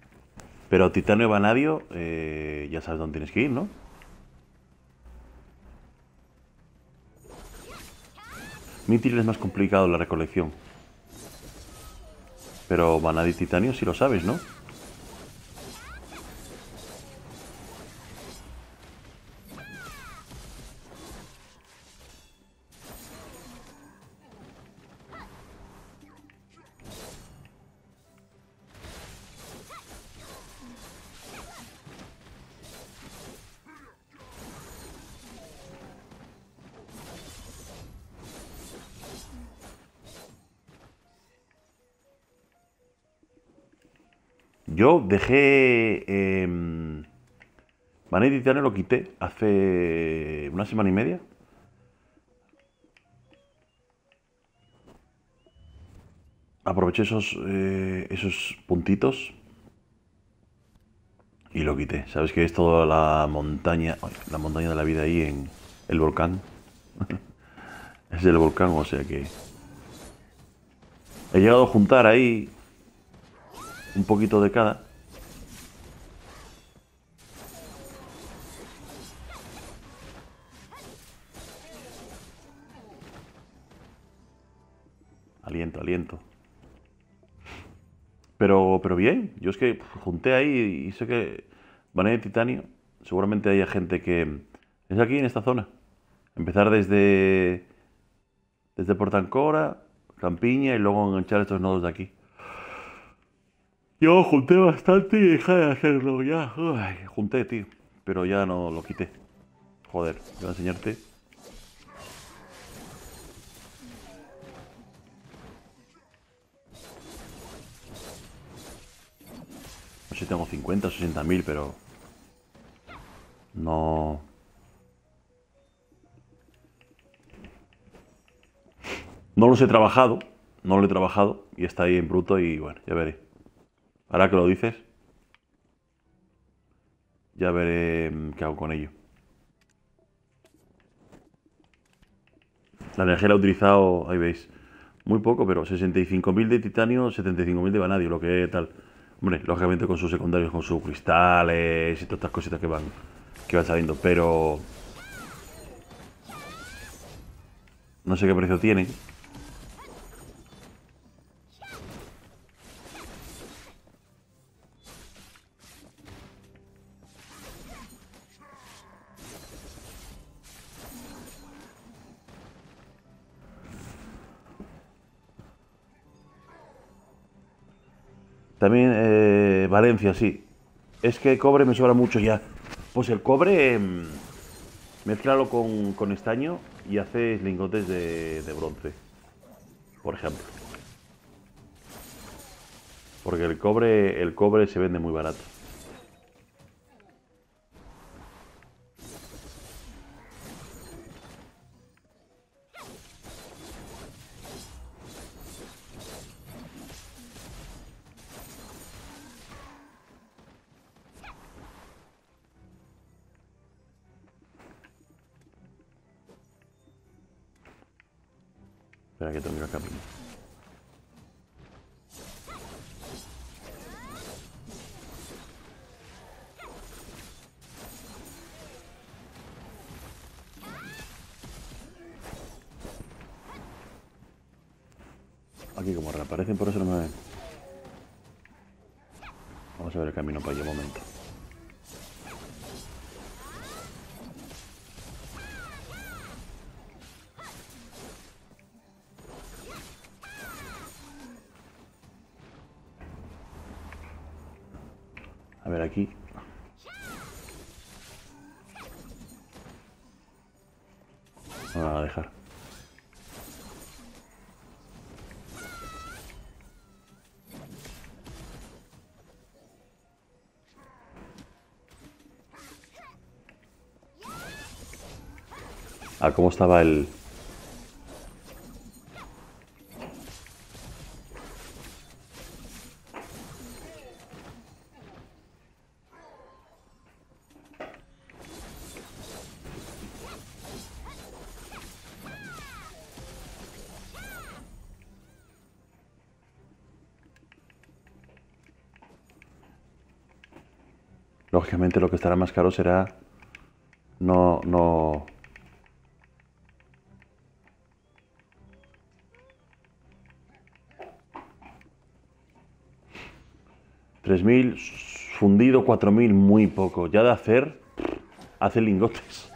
Pero titanio, vanadio, eh, ya sabes dónde tienes que ir, ¿no? Mitril es más complicado la recolección. Pero vanadio y titanio sí lo sabes, ¿no? Yo dejé... Eh, Manet y Tiane lo quité hace una semana y media. Aproveché esos, eh, esos puntitos y lo quité. Sabes que es toda la montaña, la montaña de la vida ahí en el volcán. Es el volcán, o sea que... He llegado a juntar ahí un poquito de cada. Aliento, aliento. Pero, pero bien, yo es que junté ahí y sé que Vanilla de Titanio, seguramente haya gente que... Es aquí, en esta zona. Empezar desde... Desde Portancora, Campiña y luego enganchar estos nodos de aquí. Yo junté bastante y dejé de hacerlo ya. Uy, junté, tío. Pero ya no lo quité. Joder, voy a enseñarte. No sé si tengo cincuenta o sesenta mil, pero... No... No los he trabajado, no lo he trabajado y está ahí en bruto y bueno, ya veré. Ahora que lo dices, ya veré qué hago con ello. La energía la he utilizado, ahí veis, muy poco, pero sesenta y cinco mil de titanio, setenta y cinco mil de vanadio, lo que tal. Hombre, lógicamente con sus secundarios, con sus cristales y todas estas cositas que van, que van saliendo, pero... No sé qué precio tienen. También eh, Valencia, sí. Es que cobre me sobra mucho ya. Pues el cobre, eh, mézclalo con, con estaño y haces lingotes de, de bronce, por ejemplo. Porque el cobre, el cobre se vende muy barato. Que tengo que caminar. Aquí como reaparecen, por eso no me ven. Vamos a ver el camino para allá un momento. Aquí. No la voy a dejar. Ah, ¿cómo estaba el...? Lógicamente lo que estará más caro será no, no... tres mil fundido, cuatro mil muy poco. Ya de hacer, hace lingotes.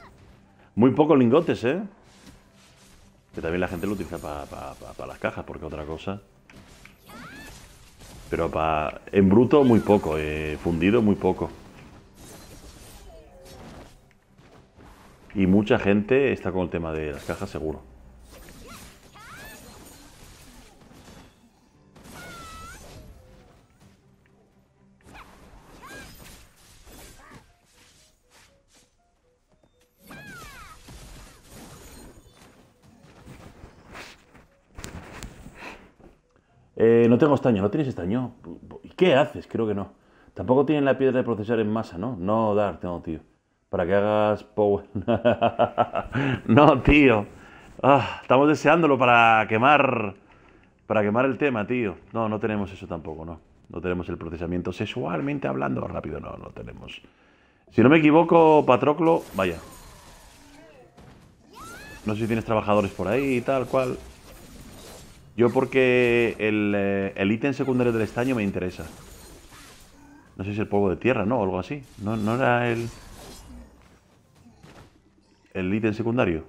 Muy pocos lingotes, ¿eh? Que también la gente lo utiliza para pa, pa, pa las cajas, porque otra cosa... Pero para en bruto muy poco, eh, fundido muy poco. Y mucha gente está con el tema de las cajas, seguro. Eh, no tengo estaño. ¿No tienes estaño? ¿Y qué haces? Creo que no. Tampoco tienen la piedra de procesar en masa, ¿no? No, dar, no, tío. Para que hagas power. No, tío. Ah, estamos deseándolo para quemar... Para quemar el tema, tío. No, no tenemos eso tampoco, no. No tenemos el procesamiento sexualmente hablando rápido. No, no tenemos. Si no me equivoco, Patroclo... Vaya. No sé si tienes trabajadores por ahí y tal, cual. Yo porque el, eh, el ítem secundario del estaño me interesa. No sé si es el polvo de tierra, ¿no? O algo así. No, no era el... El ítem secundario.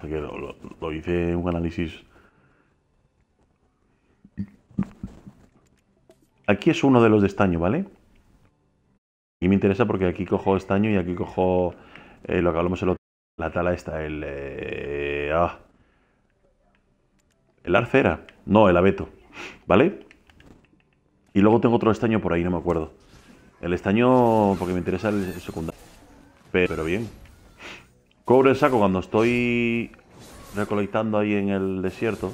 Porque lo, lo, lo hice un análisis... Aquí es uno de los de estaño, ¿vale? Y me interesa porque aquí cojo estaño y aquí cojo eh, lo que hablamos el otro. La tala esta, el... Eh, ah, el arcera. No, el abeto, ¿vale? Y luego tengo otro estaño por ahí, no me acuerdo. El estaño porque me interesa el secundario. Pero bien. Cobro el saco cuando estoy recolectando ahí en el desierto.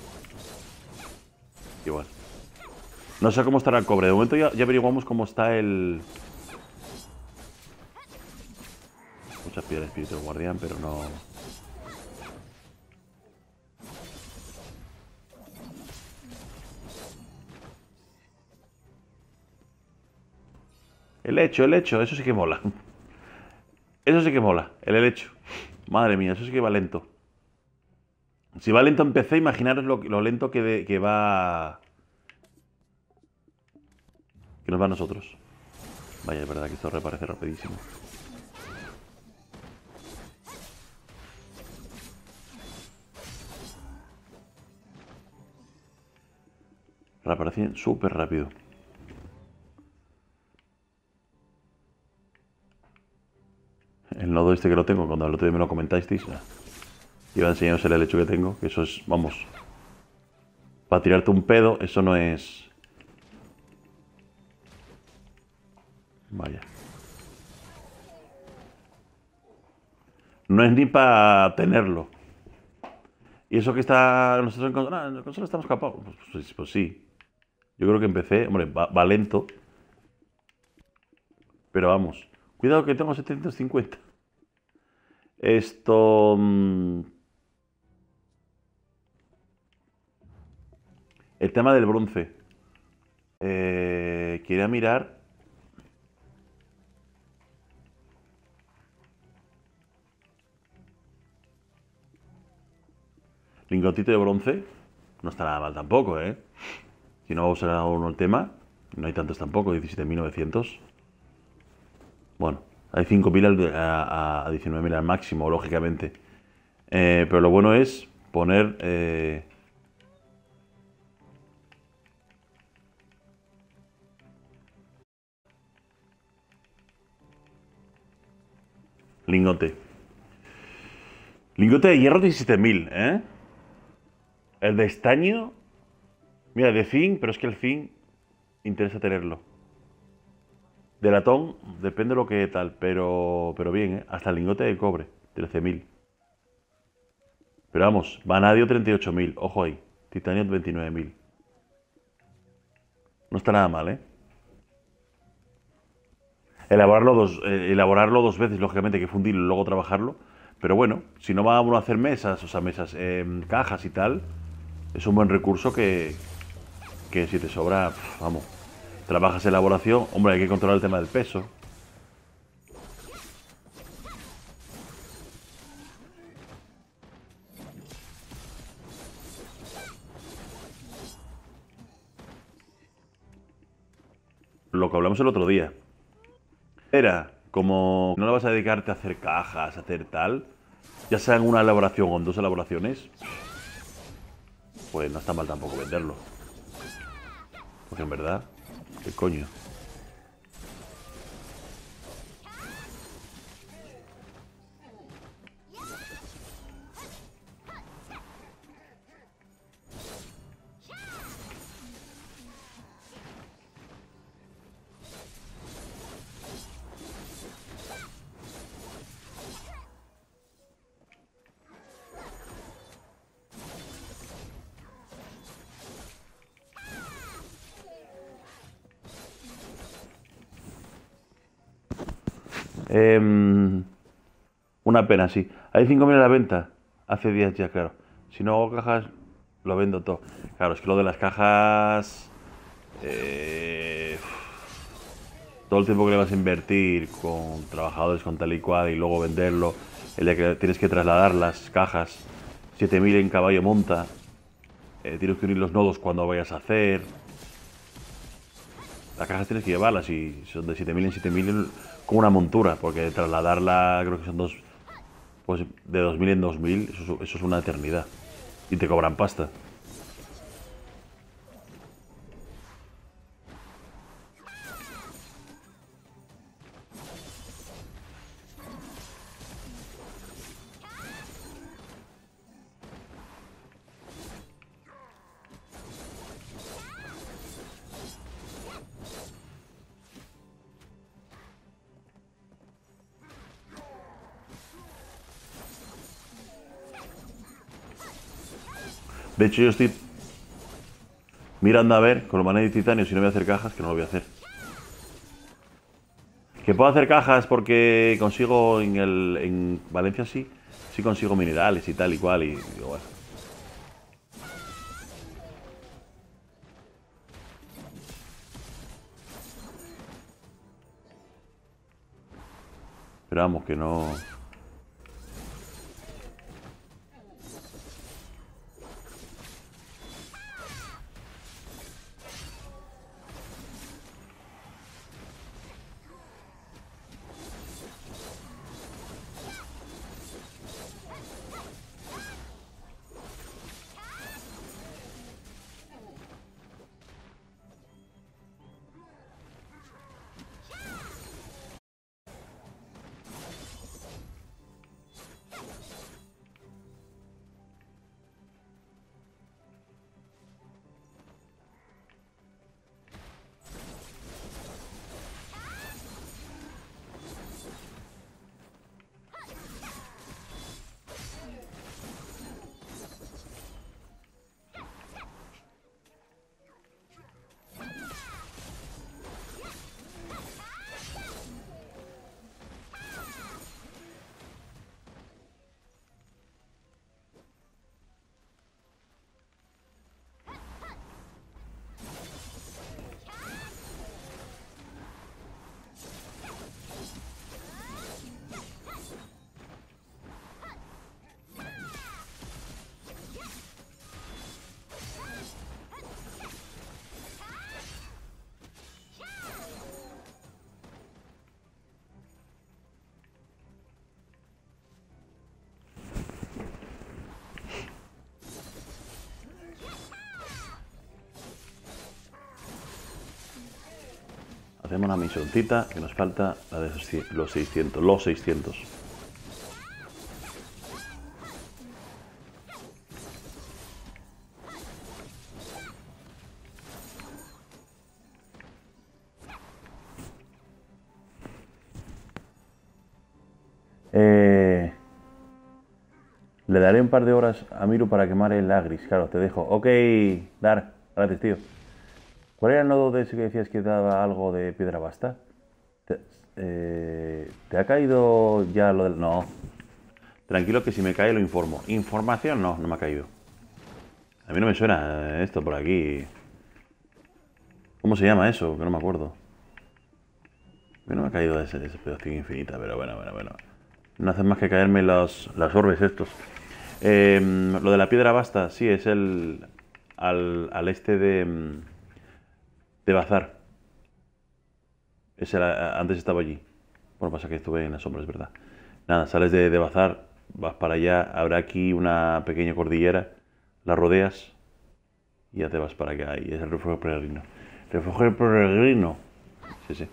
Igual. No sé cómo estará el cobre. De momento ya, ya averiguamos cómo está el... Muchas piedras espíritu del guardián, pero no... El helecho, el helecho, eso sí que mola. Eso sí que mola, el helecho. Madre mía, eso sí que va lento. Si va lento en P C, imaginaros lo, lo lento que, de, que va... Que nos va a nosotros. Vaya, es verdad que esto reparece rapidísimo. Reaparecen súper rápido. El nodo este que lo tengo, cuando el otro día me lo comentasteis, iba a enseñaros el helecho que tengo, que eso es, vamos, para tirarte un pedo, eso no es... Vaya. No es ni para tenerlo. Y eso que está... Nosotros en consola, en consola estamos capados. Pues, pues, pues sí. Yo creo que empecé... Hombre, va, va lento. Pero vamos. Cuidado que tengo setecientos cincuenta. Esto... El tema del bronce. Eh, quería mirar... Lingotito de bronce, no está nada mal tampoco, ¿eh? Si no vamos a uno el tema, no hay tantos tampoco, diecisiete mil novecientos. Bueno, hay cinco mil a, a diecinueve mil al máximo, lógicamente. Eh, pero lo bueno es poner... Eh, lingote. Lingote de hierro diecisiete mil, ¿eh? El de estaño, mira, de zinc, pero es que el zinc interesa tenerlo. De latón, depende de lo que tal, pero, pero bien, ¿eh? Hasta el lingote de cobre, trece mil. Pero vamos, vanadio treinta y ocho mil, ojo ahí, titanio veintinueve mil. No está nada mal, ¿eh? Elaborarlo dos, eh, elaborarlo dos veces, lógicamente, hay que fundirlo y luego trabajarlo. Pero bueno, si no va uno a hacer mesas, o sea, mesas, eh, cajas y tal, es un buen recurso que, que si te sobra, pff, vamos, trabajas elaboración. Hombre, hay que controlar el tema del peso. Lo que hablamos el otro día era... Como no le vas a dedicarte a hacer cajas, a hacer tal, ya sea en una elaboración o en dos elaboraciones, pues no está mal tampoco venderlo. Porque en verdad, ¿qué coño? Eh, una pena, sí. Hay cinco mil a la venta. Hace días ya, claro. Si no hago cajas, lo vendo todo. Claro, es que lo de las cajas... Eh, todo el tiempo que le vas a invertir con trabajadores, con tal y cual, y luego venderlo. El día que tienes que trasladar las cajas, siete mil en caballo monta. Eh, tienes que unir los nodos cuando vayas a hacer. Las cajas tienes que llevarlas y son de siete mil en siete mil con una montura, porque trasladarla creo que son dos, pues de dos mil en dos mil, eso, eso es una eternidad. Y te cobran pasta. De hecho, yo estoy mirando a ver con maná de titanio si no voy a hacer cajas, que no lo voy a hacer. Que puedo hacer cajas porque consigo en, el, en Valencia, sí, sí consigo minerales y tal y cual, y digo, bueno. Pero vamos, que no... Hacemos una misioncita que nos falta la de los seiscientos, los seiscientos. Eh, le daré un par de horas a Miru para quemar el Agris. Claro, te dejo. Ok, Dar, gracias, tío. ¿Cuál era el nodo de ese que decías que daba algo de piedra basta? ¿Te, eh, ¿Te ha caído ya lo del...? No. Tranquilo que si me cae lo informo. ¿Información? No, no me ha caído. A mí no me suena esto por aquí. ¿Cómo se llama eso? Que no me acuerdo. A mí no me ha caído esa pedación infinita, pero bueno, bueno, bueno. No hacen más que caerme los, las orbes estos. Eh, lo de la piedra basta, sí, es el... Al, al este de... De Bazar. Ese era, antes estaba allí. Bueno, pasa que estuve en las sombras, es verdad. Nada, sales de, de Bazar, vas para allá, habrá aquí una pequeña cordillera, la rodeas y ya te vas para acá. Y es el refugio peregrino. Refugio peregrino. Sí, sí.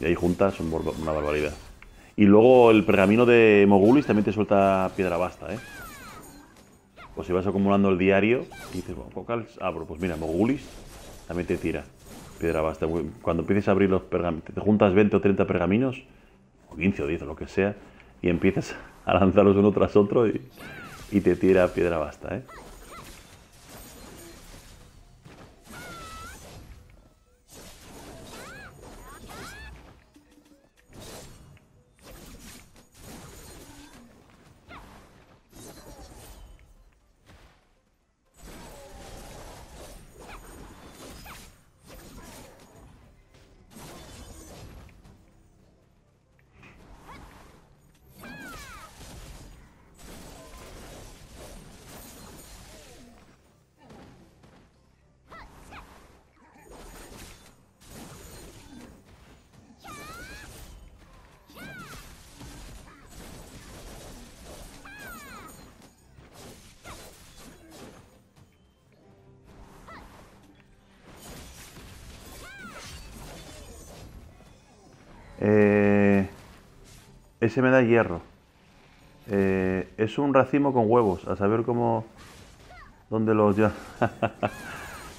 Y ahí juntas son una barbaridad. Y luego el pergamino de Mogulis también te suelta piedra basta, ¿eh? O si vas acumulando el diario y dices, bueno, cocals, abro, pues mira, Mogulis también te tira piedra basta. Cuando empieces a abrir los pergaminos, te juntas veinte o treinta pergaminos, o quince o diez o lo que sea, y empiezas a lanzarlos uno tras otro y, y te tira piedra basta, ¿eh? Eh, ese me da hierro. Eh, es un racimo con huevos. A saber cómo... ¿Dónde los ya?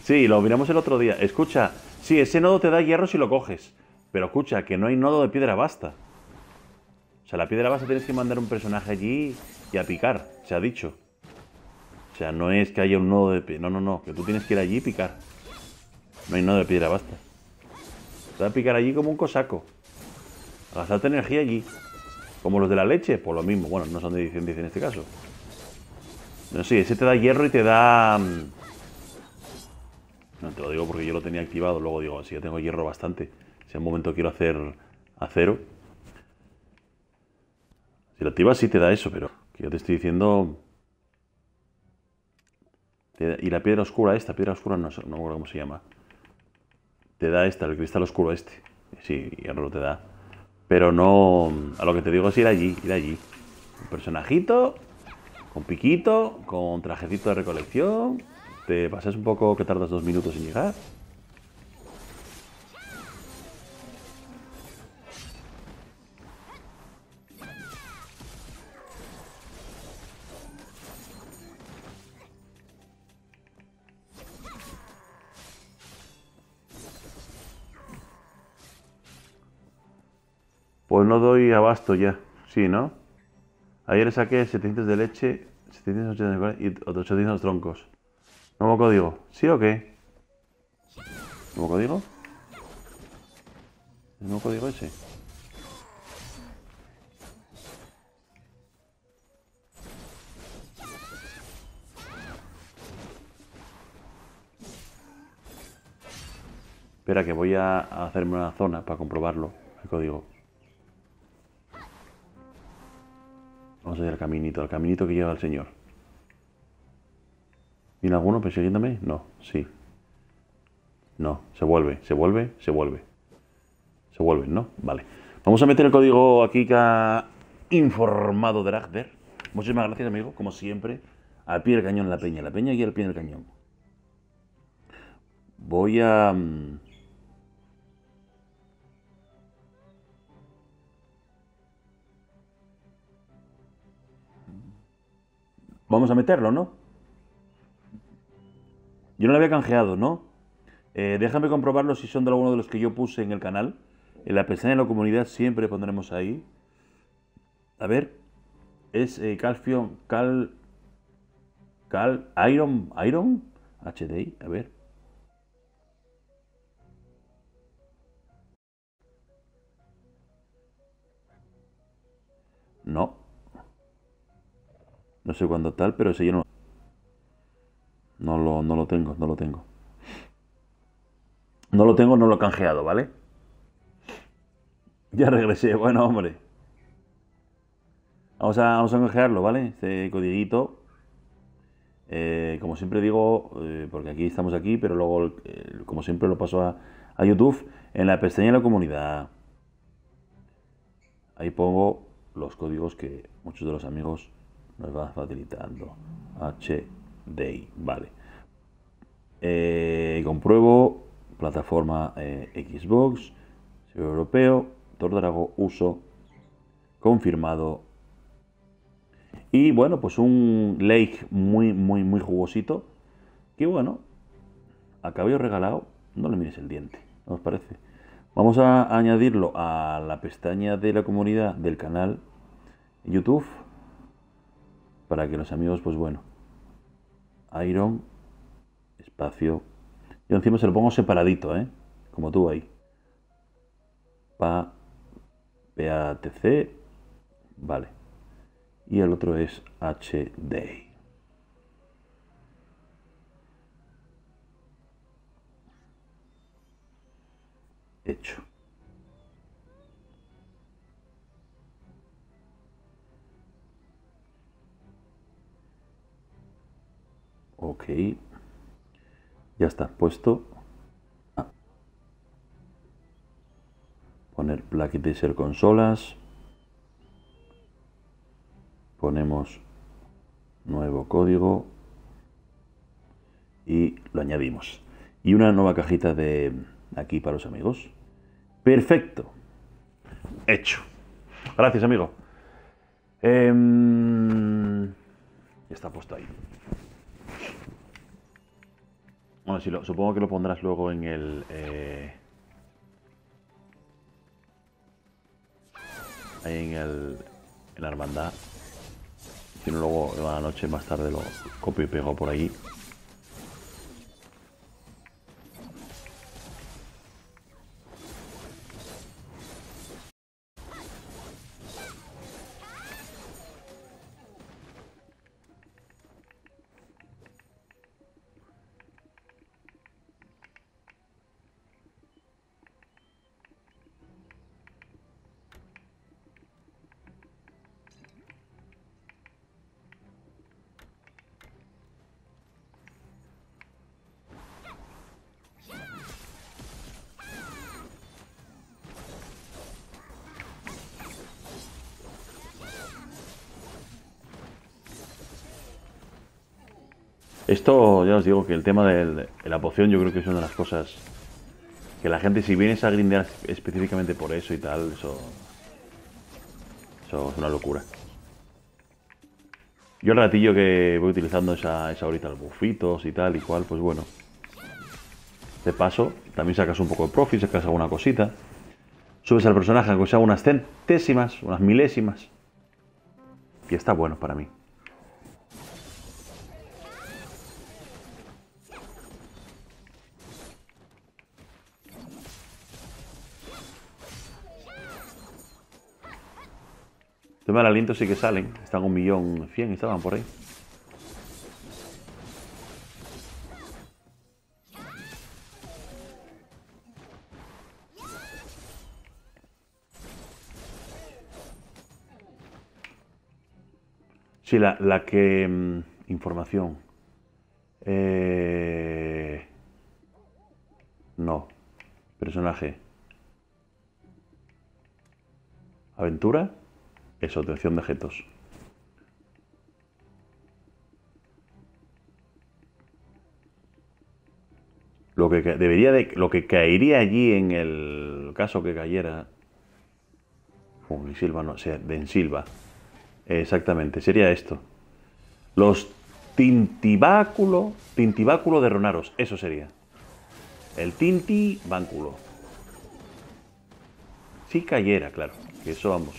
Sí, lo miramos el otro día. Escucha, sí, ese nodo te da hierro si lo coges. Pero escucha, que no hay nodo de piedra basta. O sea, la piedra basta tienes que mandar un personaje allí y a picar. Se ha dicho. O sea, no es que haya un nodo de piedra. No, no, no. Que tú tienes que ir allí y picar. No hay nodo de piedra basta. Te va a picar allí como un cosaco. A gastarte energía allí. Como los de la leche, pues lo mismo. Bueno, no son de edición diez en este caso. No, sí, ese te da hierro y te da... No, te lo digo porque yo lo tenía activado. Luego digo, si yo tengo hierro bastante. Si en un momento quiero hacer acero. Si lo activas sí te da eso, pero... Que yo te estoy diciendo... Y la piedra oscura esta, piedra oscura no, no me acuerdo cómo se llama. Te da esta, el cristal oscuro este. Sí, hierro te da. Pero no... A lo que te digo es ir allí, ir allí. Un personajito... Con piquito, con trajecito de recolección. Te pasas un poco que tardas dos minutos en llegar. Pues no doy abasto ya. Sí, ¿no? Ayer le saqué setecientos de leche, setecientos ochenta y ochocientos troncos. ¿Nuevo código? ¿Sí o qué? ¿Nuevo código? ¿El nuevo código ese? Espera que voy a hacerme una zona para comprobarlo, el código. Vamos a ir al caminito, al caminito que lleva el señor. ¿Viene alguno persiguiéndome? No, sí. No, se vuelve, se vuelve, se vuelve. Se vuelve, ¿no? Vale. Vamos a meter el código aquí que ha informado Drader. Muchísimas gracias, amigo, como siempre. Al pie del cañón, la peña, la peña y al pie del cañón. Voy a... Vamos a meterlo, ¿no? Yo no lo había canjeado, ¿no? Eh, déjame comprobarlo si son de alguno de los que yo puse en el canal. En la pestaña de la comunidad siempre pondremos ahí. A ver. Es eh, Calpheon, Cal... Cal... Iron... Iron... H D I, a ver. No. No sé cuándo tal, pero ese yo no, no, lo, no lo tengo, no lo tengo. No lo tengo, no lo he canjeado, ¿vale? Ya regresé, bueno, hombre. Vamos a, vamos a canjearlo, ¿vale? Este codiguito. Eh, como siempre digo, eh, porque aquí estamos aquí, pero luego, eh, como siempre, lo paso a, a YouTube. En la pestaña de la comunidad. Ahí pongo los códigos que muchos de los amigos... Nos va facilitando. H D I, vale. Eh, compruebo. Plataforma eh, Xbox. Seguro europeo. Tordrago, uso. Confirmado. Y bueno, pues un lake muy, muy, muy jugosito. Que bueno. A cabello regalado. No le mires el diente. ¿No os parece? Vamos a añadirlo a la pestaña de la comunidad del canal YouTube. Para que los amigos, pues bueno, Iron, espacio. Yo encima se lo pongo separadito, ¿eh? Como tú ahí. Pa, P A T C, vale. Y el otro es H D I. Hecho. Ok, ya está puesto. Ah. Poner Black Desert consolas. Ponemos nuevo código. Y lo añadimos. Y una nueva cajita de aquí para los amigos. Perfecto. Hecho. Gracias, amigo. Eh, ya está puesto ahí. Bueno, si lo, supongo que lo pondrás luego en el... Eh, ahí en el... En la hermandad. Si no, luego a la noche, más tarde lo copio y pego por ahí. Esto, ya os digo que el tema de la poción yo creo que es una de las cosas que la gente, si vienes a grindear específicamente por eso y tal, eso, eso es una locura. Yo el ratillo que voy utilizando esa, esa ahorita, los bufitos y tal y cual, pues bueno. De paso, también sacas un poco de profit, sacas alguna cosita. Subes al personaje, aunque sea unas centésimas, unas milésimas. Y está bueno para mí. De mal aliento sí que salen, están un millón cien, estaban por ahí. Sí, la, la que... Mmm, información. Eh, no. Personaje. Aventura. Eso, obtención de objetos. Lo que debería de, lo que caería allí en el caso que cayera. Uy, Silva no, o sea, de en Silva. Exactamente, sería esto. Los tintibáculo, tintibáculo de Ronaros, eso sería. El tintibáculo. Si cayera, claro, que eso vamos.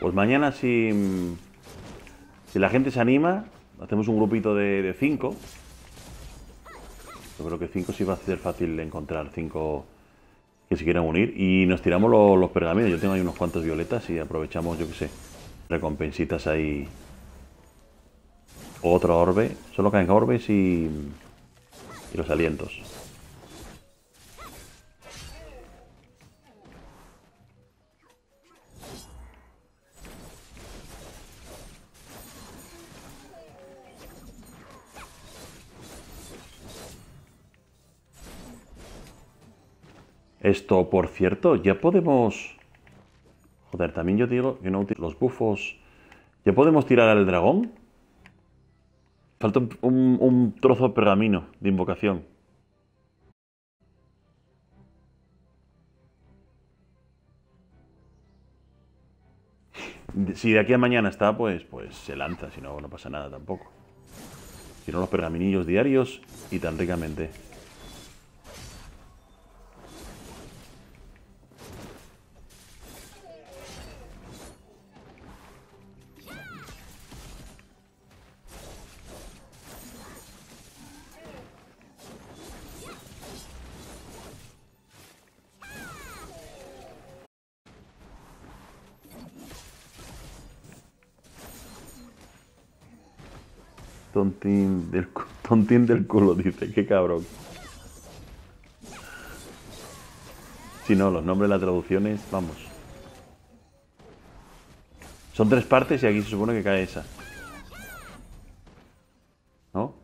Pues mañana, si, si la gente se anima, hacemos un grupito de cinco. Yo creo que cinco sí va a ser fácil de encontrar, cinco que se quieran unir. Y nos tiramos lo, los pergaminos. Yo tengo ahí unos cuantos violetas y aprovechamos, yo qué sé, recompensitas ahí. Otro orbe. Solo caen orbes y, y los alientos. Esto, por cierto, ya podemos... Joder, también yo digo que no utilizo los bufos. ¿Ya podemos tirar al dragón? Falta un, un, un trozo de pergamino de invocación. Si de aquí a mañana está, pues, pues se lanza. Si no, no pasa nada tampoco. Si no, los pergaminillos diarios y tan ricamente. Tontín del, tontín del culo, dice. Qué cabrón. Si no, los nombres de las traducciones, vamos. Son tres partes y aquí se supone que cae esa. ¿No?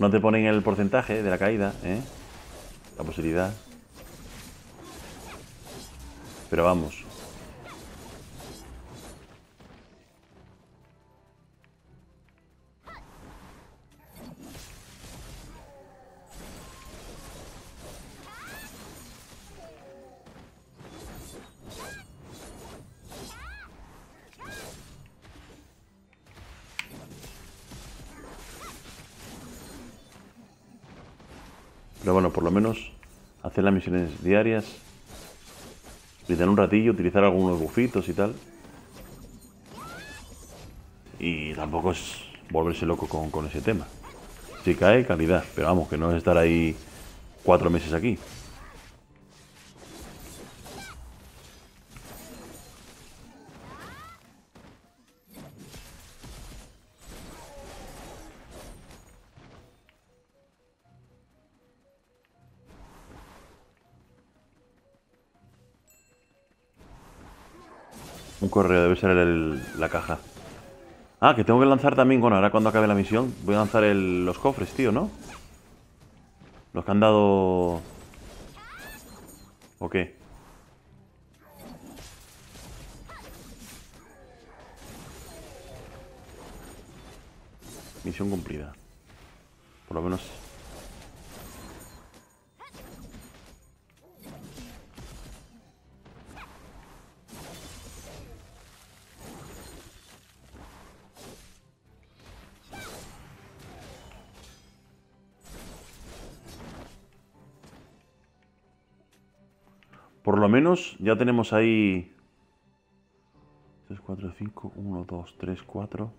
No te ponen el porcentaje de la caída, ¿eh? La posibilidad. Pero vamos. Pero bueno, por lo menos hacer las misiones diarias, utilizar un ratillo, utilizar algunos bufitos y tal. Y tampoco es volverse loco con, con ese tema. Si cae, calidad, pero vamos, que no es estar ahí cuatro meses aquí. Correo, debe ser el, la caja. Ah, que tengo que lanzar también, bueno, ahora cuando acabe la misión voy a lanzar el, los cofres, tío, ¿no? Los que han dado... ¿O qué? Misión cumplida. Por lo menos... Por lo menos ya tenemos ahí... tres, cuatro, cinco, uno, dos, tres, cuatro...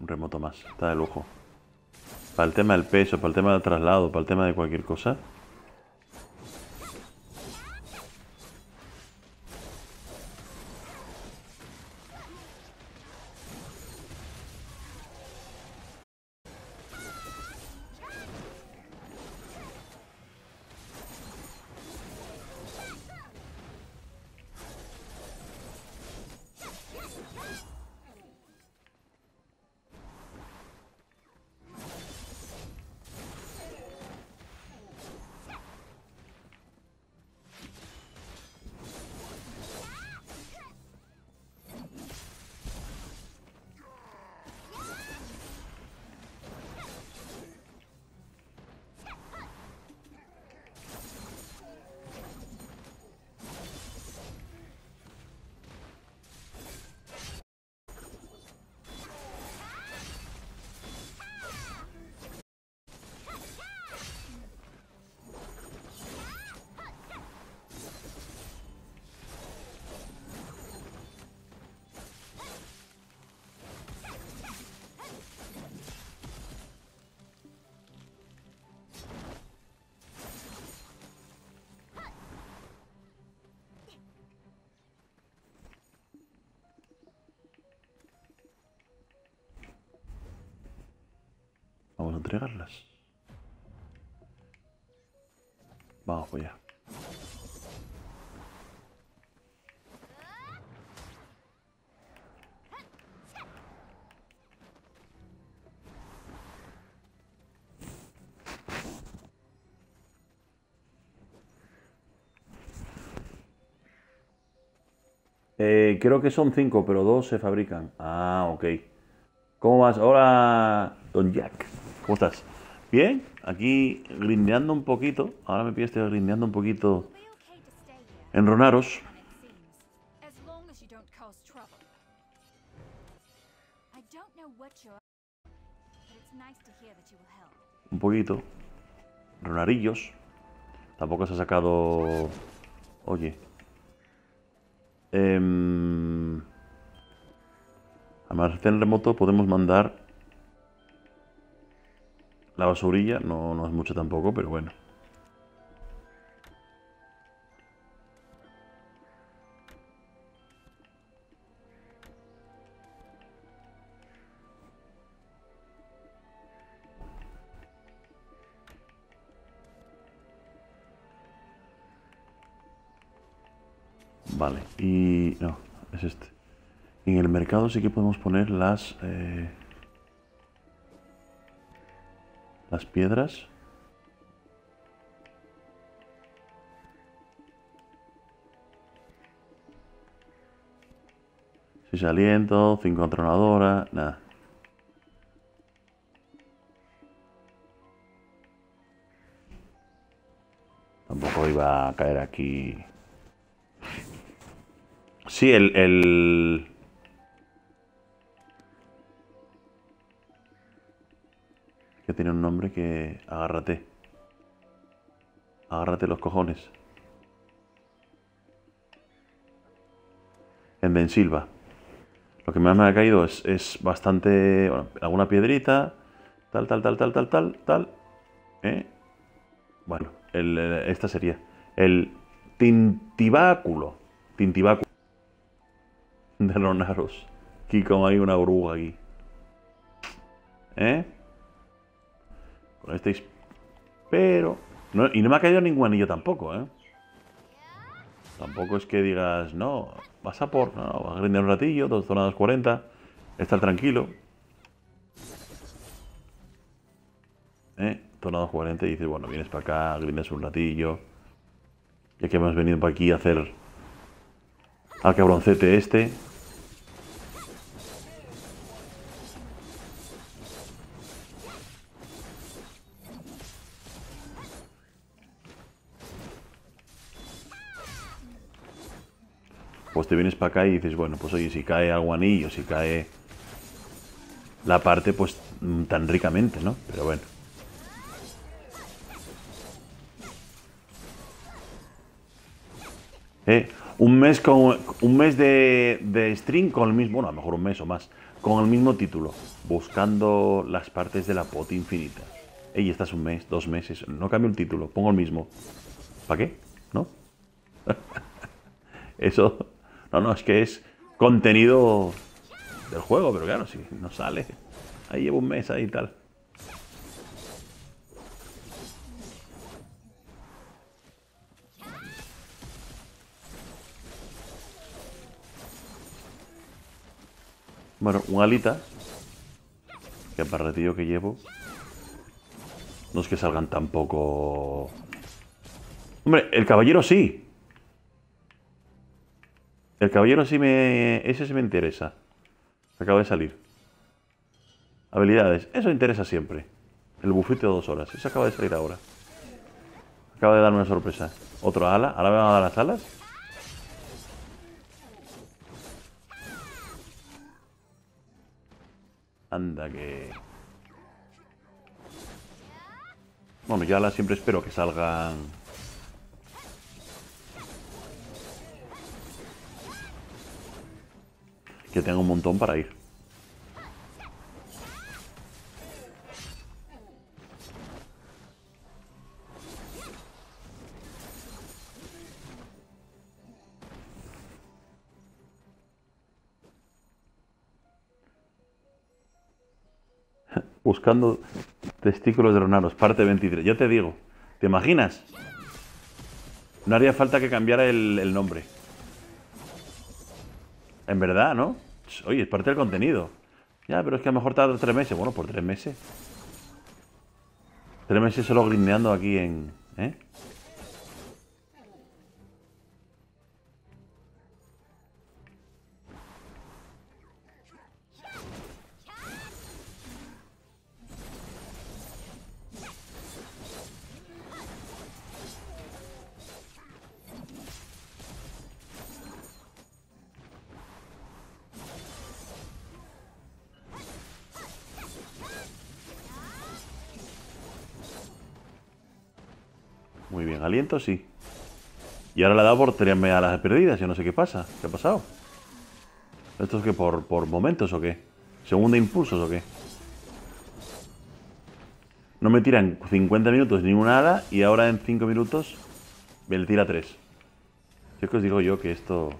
Un remoto más, está de lujo. Para el tema del peso, para el tema del traslado, para el tema de cualquier cosa. Vamos a entregarlas. Vamos pues ya. Eh, creo que son cinco, pero dos se fabrican. Ah, ok. ¿Cómo vas? Hola, don Jack. ¿Cómo estás? Bien, aquí grindeando un poquito. Ahora me pides grindeando un poquito en Ronaros. Un poquito. Ronarillos. Tampoco se ha sacado... Oye. Eh... Almacén remoto podemos mandar la basurilla. No, no es mucho tampoco, pero bueno. Vale, y... no, es este. En el mercado sí que podemos poner las... Eh, las piedras. Seis alientos, cinco atronadoras, nada. Tampoco iba a caer aquí... Sí, el, el... que tiene un nombre que... Agárrate. Agárrate los cojones. En Bensilva. Lo que más me ha caído es, es bastante... Bueno, alguna piedrita. Tal, tal, tal, tal, tal, tal, tal. ¿Eh? Bueno, el, esta sería. El Tintibáculo. Tintibáculo. De Ronaros. Aquí como hay una oruga aquí. ¿Eh? Con este... Pero... No, y no me ha caído ningún anillo tampoco, ¿eh? Tampoco es que digas... No, vas a por... No, no, vas a grindar un ratillo. Dos zonas cuarenta. Estar tranquilo. ¿Eh? Tornados cuarenta y dices, bueno, vienes para acá, grindas un ratillo. Ya que hemos venido para aquí a hacer... Al cabroncete este. Pues te vienes para acá y dices, bueno, pues oye, si cae algo anillo, si cae la parte, pues tan ricamente, ¿no? Pero bueno. Eh... Un mes, con, un mes de, de stream con el mismo... Bueno, a lo mejor un mes o más. Con el mismo título. Buscando las partes de la poti infinita. Ey, estás un mes, dos meses... No cambio el título, pongo el mismo. ¿Para qué? ¿No? Eso... No, no, es que es contenido del juego, pero claro, sí, no sale. Ahí llevo un mes, ahí y tal. Bueno, un alita. Que el barretillo que llevo. No es que salgan tampoco. Hombre, el caballero sí. El caballero sí me. Ese sí me interesa. Acaba de salir. Habilidades. Eso interesa siempre. El bufete de dos horas. Eso acaba de salir ahora. Acaba de darme una sorpresa. Otra ala. Ahora me van a dar las alas. Anda que... Bueno, ya la siempre espero que salgan... Que tenga un montón para ir. Buscando testículos de Ronaros, parte veintitrés. Ya te digo, ¿te imaginas? No haría falta que cambiara el, el nombre. En verdad, ¿no? Oye, es parte del contenido. Ya, pero es que a lo mejor tarda tres meses. Bueno, por tres meses. Tres meses solo grindeando aquí en... ¿eh? Muy bien, aliento sí. Y ahora le ha dado por tirarme a las perdidas. Yo no sé qué pasa. ¿Qué ha pasado? ¿Esto es que por, por momentos o qué? ¿Segunda impulsos o qué? No me tiran cincuenta minutos ninguna ala y ahora en cinco minutos me le tira tres. Si es que os digo yo que esto...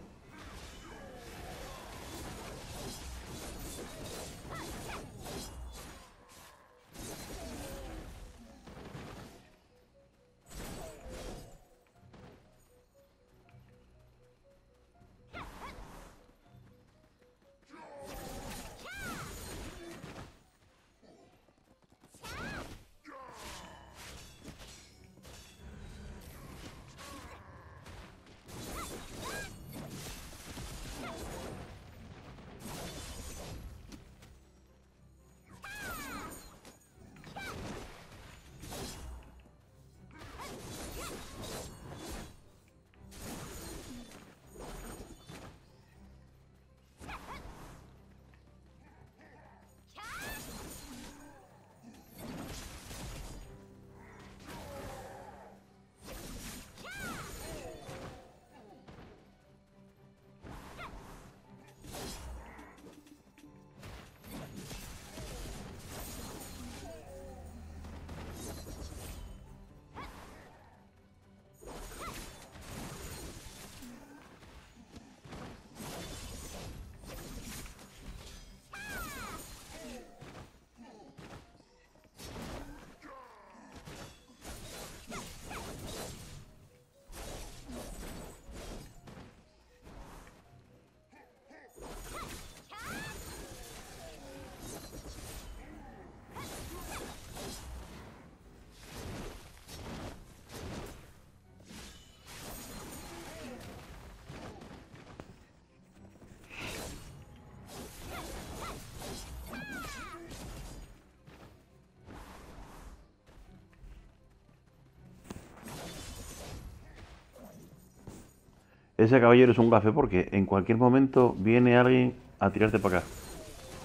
Ese caballero es un gafe porque en cualquier momento viene alguien a tirarte para acá.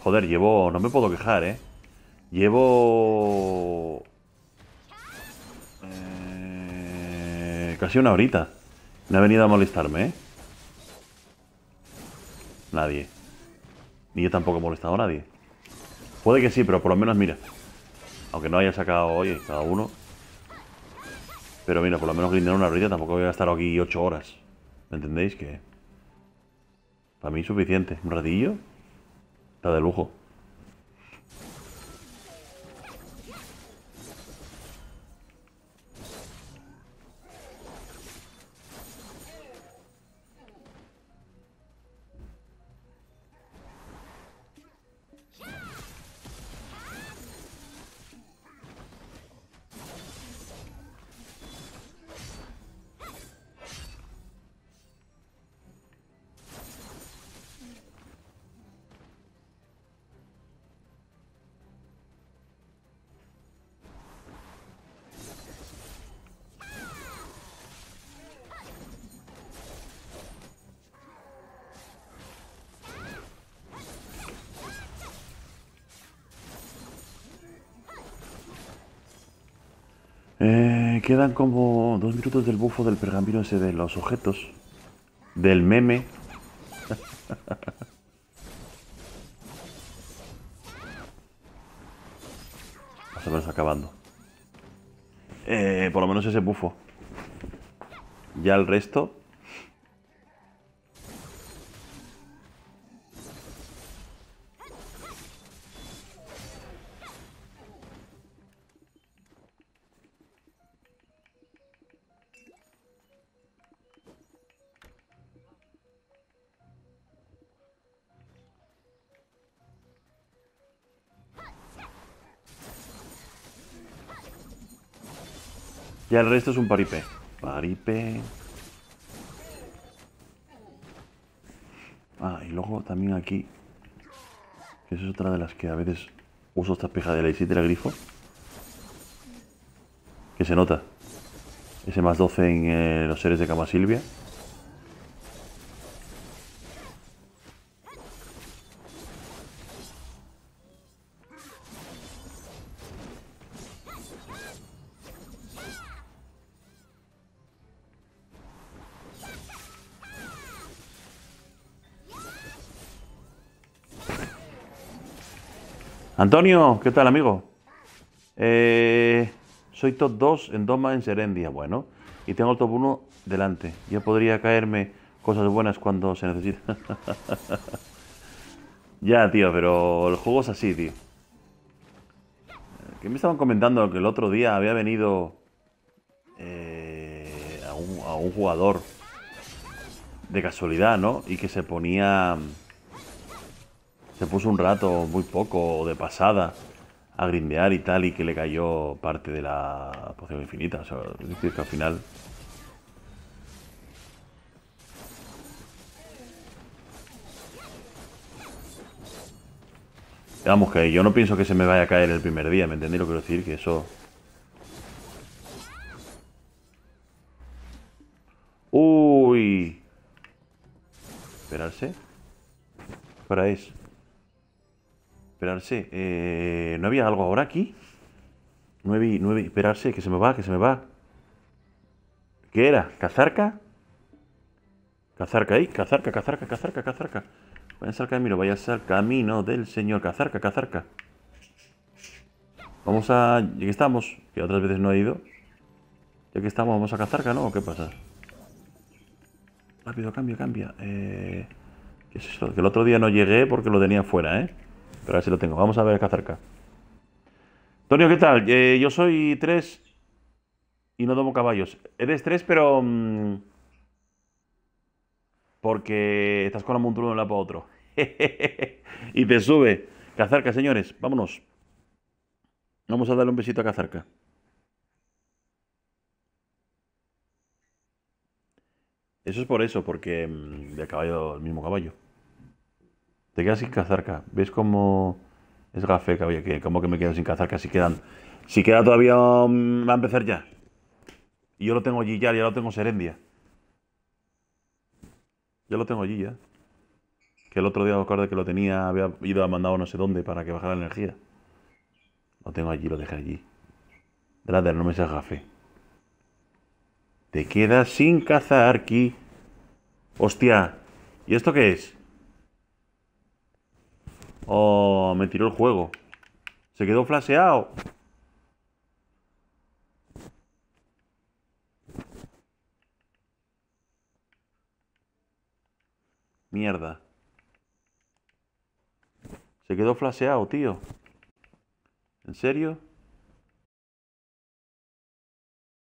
Joder, llevo... No me puedo quejar, ¿eh? Llevo... Eh... Casi una horita. No ha venido a molestarme, ¿eh? Nadie. Ni yo tampoco he molestado a nadie. Puede que sí, pero por lo menos mira. Aunque no haya sacado, oye, cada uno. Pero mira, por lo menos grindar una horita. Tampoco voy a estar aquí ocho horas. ¿Entendéis? Que para mí es suficiente. Un ratillo está de lujo. Eh, quedan como dos minutos del bufo del pergamino ese de los objetos. Del meme. Más o menos acabando. Eh, por lo menos ese bufo. Ya el resto... Ya el resto es un paripé. Paripé. Ah, y luego también aquí. Que esa es otra de las que a veces uso esta pija de la Isita del grifo. Que se nota. Ese más doce en eh, los seres de Cama Silvia. Antonio, ¿qué tal, amigo? Eh, soy top dos en Doma en Serendia, bueno. Y tengo el top uno delante. Ya podría caerme cosas buenas cuando se necesita. Ya, tío, pero el juego es así, tío. Que me estaban comentando que el otro día había venido eh, a, un, a un jugador de casualidad, ¿no? Y que se ponía... Se puso un rato, muy poco, de pasada, a grindear y tal, y que le cayó parte de la poción infinita. O sea, es decir, que al final... Vamos, que yo no pienso que se me vaya a caer el primer día, ¿me entendéis lo que quiero decir? Que eso... Uy... Esperarse... Para eso... Esperarse... Eh... ¿No había algo ahora aquí? No vi... No vi... Esperarse, que se me va, que se me va... ¿Qué era? ¿Cazarca? ¿Cazarca ahí? Cazarca, Cazarca, Cazarca, Cazarca... Vayas al camino, vayas al camino del señor. Cazarca, Cazarca. Vamos a... Ya que estamos, que otras veces no he ido. Ya que estamos, vamos a Cazarca, ¿no? ¿O qué pasa? Rápido, cambia, cambia. Eh... ¿Qué es eso? Que el otro día no llegué porque lo tenía fuera, ¿eh? Pero a ver si lo tengo. Vamos a ver Cazarca. Antonio, ¿qué tal? Eh, yo soy tres y no tomo caballos. Eres tres, pero... Mmm... Porque estás con la montura de un lado para otro. Y te sube. Cazarca, señores. Vámonos. Vamos a darle un besito a Cazarca. Eso es por eso, porque de caballo, el mismo caballo. Te quedas sin Cazarca. ¿Ves cómo es gafé, caballo? Que ¿Cómo que me quedo sin Cazarca? Si quedan... Si queda todavía... Um, va a empezar ya. Y yo lo tengo allí ya, ya lo tengo Serendia. Ya lo tengo allí ya. Que el otro día, acordé que lo tenía, había ido a mandado no sé dónde para que bajara la energía. Lo tengo allí, lo dejé allí. Drader, no me seas gafe. Te quedas sin cazar, aquí. Hostia. ¿Y esto qué es? Oh, me tiró el juego. Se quedó flaseado. Mierda. Se quedó flaseado, tío. ¿En serio?